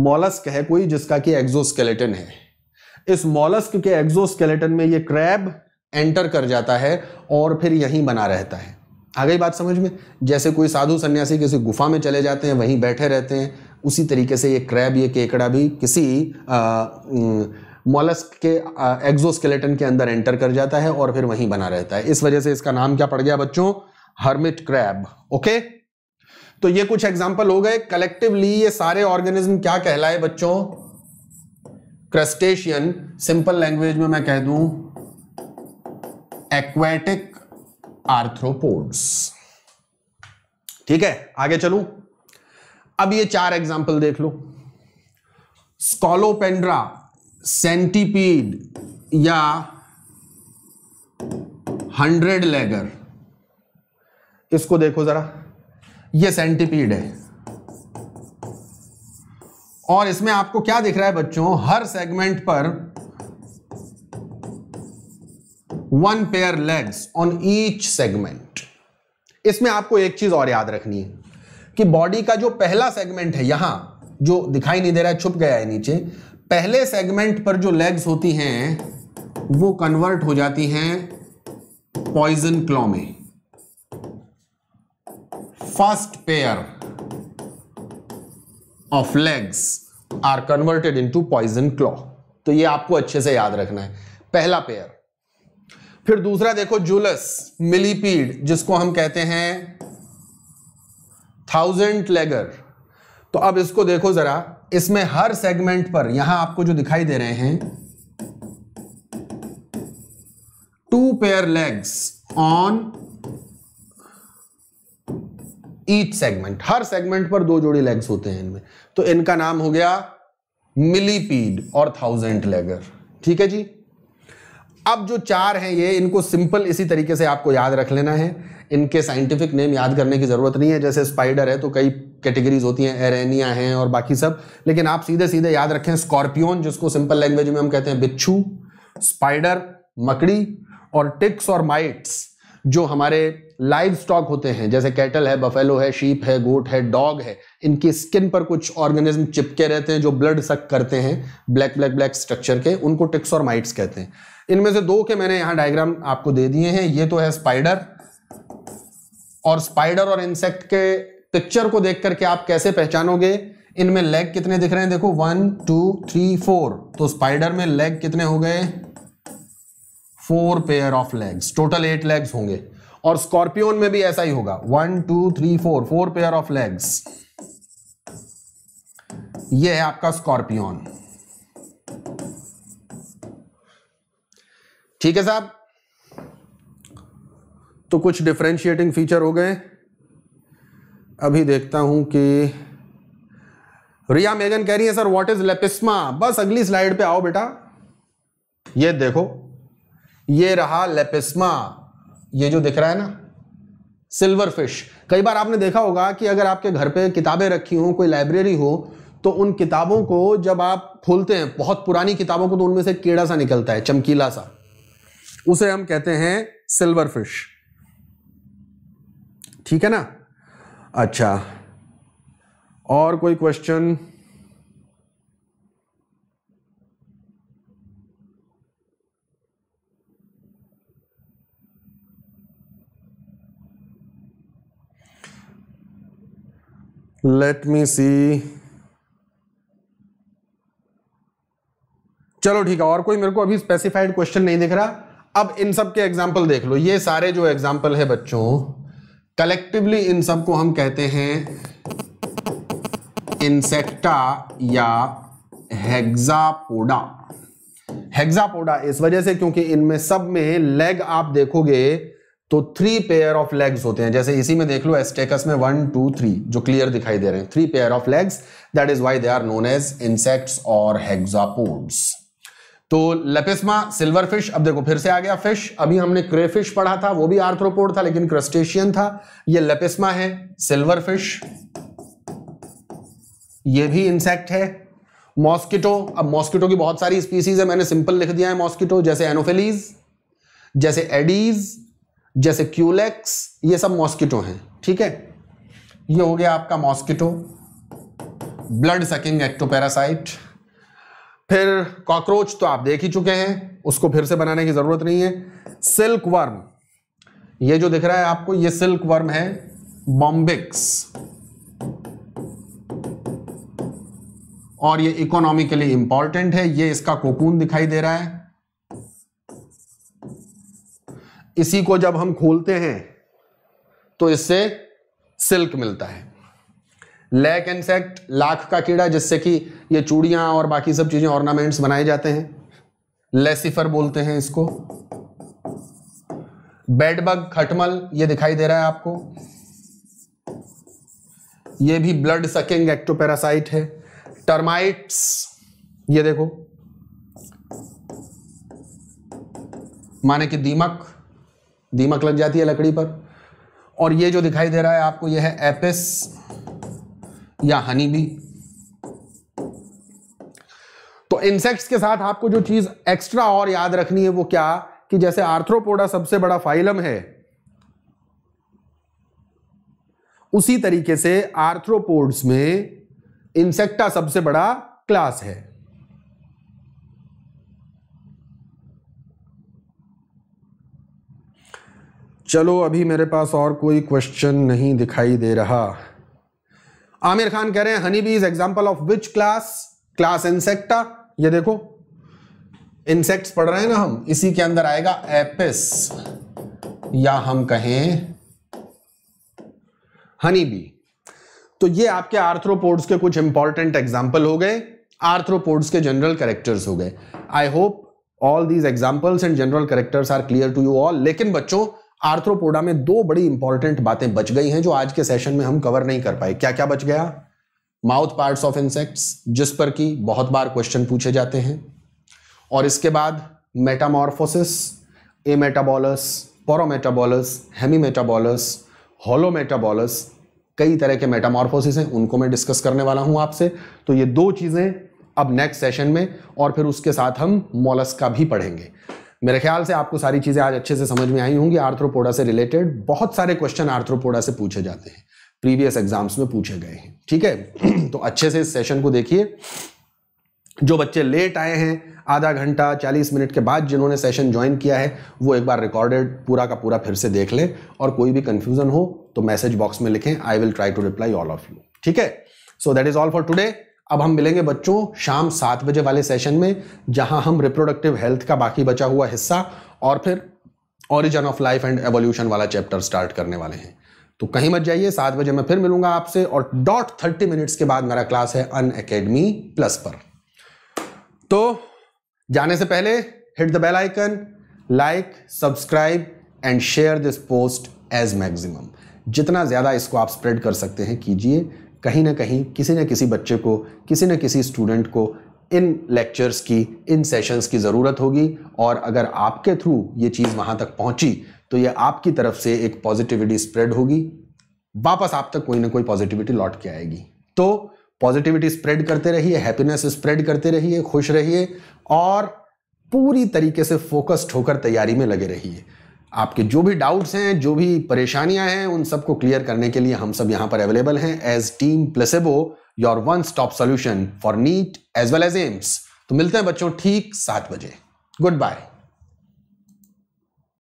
मोलस्क है कोई जिसका कि एक्सोस्केलेटन है। इस मोलस्क के एक्सोस्केलेटन में ये क्रैब एंटर कर जाता है और फिर यहीं बना रहता है। आ गई बात समझ में। जैसे कोई साधु सन्यासी किसी गुफा में चले जाते हैं वहीं बैठे रहते हैं, उसी तरीके से ये क्रैब, ये केकड़ा भी किसी आ, मोलस्क के एक्सोस्केलेटन के अंदर एंटर कर जाता है और फिर वहीं बना रहता है। इस वजह से इसका नाम क्या पड़ गया बच्चों, हर्मिट क्रैब। ओके तो ये कुछ एग्जांपल हो गए। कलेक्टिवली ये सारे ऑर्गेनिज्म क्या कहलाए बच्चों, क्रस्टेशियन। सिंपल लैंग्वेज में मैं कह दूं एक्वेटिक आर्थ्रोपोड्स, ठीक है। आगे चलूं, अब ये चार एग्जांपल देख लो। स्कॉलोपेंड्रा, सेंटीपीड या हंड्रेड लेगर, इसको देखो जरा, ये सेंटीपीड है और इसमें आपको क्या दिख रहा है बच्चों, हर सेगमेंट पर one pair legs on each segment. इसमें आपको एक चीज और याद रखनी है कि बॉडी का जो पहला सेगमेंट है, यहां जो दिखाई नहीं दे रहा है, छुप गया है नीचे, पहले सेगमेंट पर जो लेग्स होती हैं वो कन्वर्ट हो जाती हैं पॉइजन क्लॉ में। First pair of legs are converted into poison claw, तो ये आपको अच्छे से याद रखना है, पहला पेयर। फिर दूसरा देखो जूलस, मिलीपीड, जिसको हम कहते हैं थाउजेंड लेगर। तो अब इसको देखो जरा, इसमें हर सेगमेंट पर यहां आपको जो दिखाई दे रहे हैं two pair legs on each segment, हर सेगमेंट पर दो जोड़ी लेग्स होते हैं इनमें, तो इनका नाम हो गया मिलीपीड और थाउजेंड लेगर। ठीक है जी। अब जो चार हैं ये, इनको सिंपल इसी तरीके से आपको याद रख लेना है, इनके साइंटिफिक नेम याद करने की जरूरत नहीं है। जैसे स्पाइडर है तो कई कैटेगरीज होती हैं, एरेनिया हैं और बाकी सब, लेकिन आप सीधे सीधे याद रखें स्कॉर्पियन, जिसको सिंपल लैंग्वेज में हम कहते हैं बिच्छू, स्पाइडर, मकड़ी, और टिक्स और माइट्स जो हमारे लाइव स्टॉक होते हैं, जैसे कैटल है, बफेलो है, शीप है, गोट है, डॉग है, इनकी स्किन पर कुछ ऑर्गेनिज्म चिपके रहते हैं जो ब्लड सक करते हैं, ब्लैक ब्लैक ब्लैक स्ट्रक्चर के, उनको टिक्स और माइट्स कहते हैं। इनमें से दो के मैंने यहाँ डायग्राम आपको दे दिए हैं, ये तो है स्पाइडर, और स्पाइडर और इंसेक्ट के पिक्चर को देख करके आप कैसे पहचानोगे, इनमें लेग कितने दिख रहे हैं, देखो वन टू थ्री फोर, तो स्पाइडर में लेग कितने हो गए, four pair of legs, total eight legs होंगे। और स्कॉर्पियन में भी ऐसा ही होगा, one two three four, four pair of legs. ये है आपका स्कॉर्पियन। ठीक है साहब, तो कुछ डिफरेंशिएटिंग फीचर हो गए। अभी देखता हूं कि रिया मेगन कह रही है सर व्हाट इज लेपिस्मा। बस अगली स्लाइड पे आओ बेटा, ये देखो, ये रहा लेपिस्मा, ये जो दिख रहा है ना सिल्वर फिश। कई बार आपने देखा होगा कि अगर आपके घर पे किताबें रखी हों, कोई लाइब्रेरी हो, तो उन किताबों को जब आप खोलते हैं, बहुत पुरानी किताबों को, तो उनमें से कीड़ा सा निकलता है, चमकीला सा, उसे हम कहते हैं सिल्वर फिश। ठीक है ना। अच्छा, और कोई क्वेश्चन? लेट मी सी। चलो ठीक है, और कोई मेरे को अभी स्पेसिफाइड क्वेश्चन नहीं दिख रहा। अब इन सब के एग्जाम्पल देख लो, ये सारे जो एग्जाम्पल है बच्चों, कलेक्टिवली इन सब को हम कहते हैं इंसेक्टा या हेक्सापोडा। हेक्सापोडा इस वजह से क्योंकि इनमें सब में लेग आप देखोगे तो थ्री पेयर ऑफ लेग्स होते हैं, जैसे इसी में देख लो एस्टेकस में वन टू थ्री जो क्लियर दिखाई दे रहे हैं, three pair of legs, that is why they are known as insects और हेक्सापोड्स। तो लेपिस्मा सिल्वर फिश। अब देखो फिर से आ गया फिश, अभी हमने क्रेफिश पढ़ा था, वो भी आर्थ्रोपोड था लेकिन क्रस्टेशियन था, ये लेपिस्मा है सिल्वर फिश, ये भी इंसेक्ट है। मॉस्किटो, अब मॉस्किटो की बहुत सारी स्पीसीज है, मैंने सिंपल लिख दिया है मॉस्किटो, जैसे एनोफिलीज, जैसे एडीज, जैसे क्यूलेक्स, ये सब मॉस्किटो हैं। ठीक है, ये हो गया आपका मॉस्किटो, ब्लड सकिंग एक्टोपैरासाइट। फिर कॉकरोच तो आप देख ही चुके हैं, उसको फिर से बनाने की जरूरत नहीं है। सिल्क वर्म, ये जो दिख रहा है आपको, ये सिल्क वर्म है, बॉम्बिक्स, और ये इकोनॉमिकली इंपॉर्टेंट है, ये इसका कोकून दिखाई दे रहा है, इसी को जब हम खोलते हैं तो इससे सिल्क मिलता है। लैक इंसेक्ट, लाख का कीड़ा, जिससे कि ये चूड़ियां और बाकी सब चीजें, ऑर्नामेंट्स बनाए जाते हैं, लेसिफर बोलते हैं इसको। बेडबग, खटमल, ये दिखाई दे रहा है आपको, ये भी ब्लड सकिंग एक्टोपैरासाइट है। टर्माइट्स, ये देखो, माने कि दीमक, दीमक लग जाती है लकड़ी पर। और ये जो दिखाई दे रहा है आपको, ये है एपिस या हनी बी। तो इंसेक्ट्स के साथ आपको जो चीज एक्स्ट्रा और याद रखनी है वो क्या, कि जैसे आर्थ्रोपोडा सबसे बड़ा फाइलम है, उसी तरीके से आर्थ्रोपोड्स में इंसेक्टा सबसे बड़ा क्लास है। चलो अभी मेरे पास और कोई क्वेश्चन नहीं दिखाई दे रहा। आमिर खान कह रहे हैं honey bee is example of which class? Class insecta. ये देखो इंसेक्ट्स पढ़ रहे हैं ना हम, इसी के अंदर आएगा एपिस या हम कहें हनी बी। तो ये आपके आर्थ्रोपोड्स के कुछ इंपॉर्टेंट एग्जाम्पल हो गए, आर्थ्रोपोड्स के जनरल कैरेक्टर्स हो गए। I hope all these examples and general characters are clear to you all. लेकिन बच्चों आर्थ्रोपोडा में दो बड़ी इंपॉर्टेंट बातें बच गई हैं जो आज के सेशन में हम कवर नहीं कर पाए। क्या क्या बच गया? माउथ पार्ट्स ऑफ इंसेक्ट्स, जिस पर कि बहुत बार क्वेश्चन पूछे जाते हैं, और इसके बाद मेटामॉर्फोसिस, एमेटाबॉलस, पोरोमेटाबॉलस, हेमीमेटाबॉलस, होलोमेटाबॉलस, कई तरह के मेटामॉर्फोसिस हैं, उनको मैं डिस्कस करने वाला हूं आपसे। तो ये दो चीज़ें अब नेक्स्ट सेशन में, और फिर उसके साथ हम मोलस्क का भी पढ़ेंगे। मेरे ख्याल से आपको सारी चीज़ें आज अच्छे से समझ में आई होंगी आर्थ्रोपोडा से रिलेटेड। बहुत सारे क्वेश्चन आर्थ्रोपोडा से पूछे जाते हैं, प्रीवियस एग्जाम्स में पूछे गए हैं, ठीक है। तो अच्छे से इस सेशन को देखिए। जो बच्चे लेट आए हैं, आधा घंटा चालीस मिनट के बाद जिन्होंने सेशन ज्वाइन किया है, वो एक बार रिकॉर्डेड पूरा का पूरा फिर से देख लें, और कोई भी कन्फ्यूजन हो तो मैसेज बॉक्स में लिखें। I will try to reply all of you, ठीक है। So that is all for today. अब हम मिलेंगे बच्चों शाम सात बजे वाले सेशन में, जहां हम रिप्रोडक्टिव हेल्थ का बाकी बचा हुआ हिस्सा और फिर origin of life and evolution वाला चैप्टर स्टार्ट करने वाले हैं। तो कहीं मत जाइए, सात बजे मैं फिर मिलूंगा आपसे, और डॉट थर्टी मिनट्स के बाद मेरा क्लास है अन एकेडमी प्लस पर। तो जाने से पहले hit the bell icon, like, subscribe and share this post as maximum. जितना ज़्यादा इसको आप स्प्रेड कर सकते हैं कीजिए। कहीं ना कहीं किसी न किसी बच्चे को, किसी न किसी स्टूडेंट को इन लेक्चर्स की, इन सेशंस की ज़रूरत होगी, और अगर आपके थ्रू ये चीज़ वहाँ तक पहुँची तो ये आपकी तरफ से एक पॉजिटिविटी स्प्रेड होगी, वापस आप तक कोई ना कोई पॉजिटिविटी लौट के आएगी। तो पॉजिटिविटी स्प्रेड करते रहिए, हैप्पीनेस स्प्रेड करते रहिए, खुश रहिए और पूरी तरीके से फोकस्ड होकर तैयारी में लगे रहिए। आपके जो भी डाउट्स हैं, जो भी परेशानियां हैं, उन सबको क्लियर करने के लिए हम सब यहां पर अवेलेबल हैं as team placebo, your one stop solution for NEET as well as AIIMS. तो मिलते हैं बच्चों ठीक सात बजे। Good bye.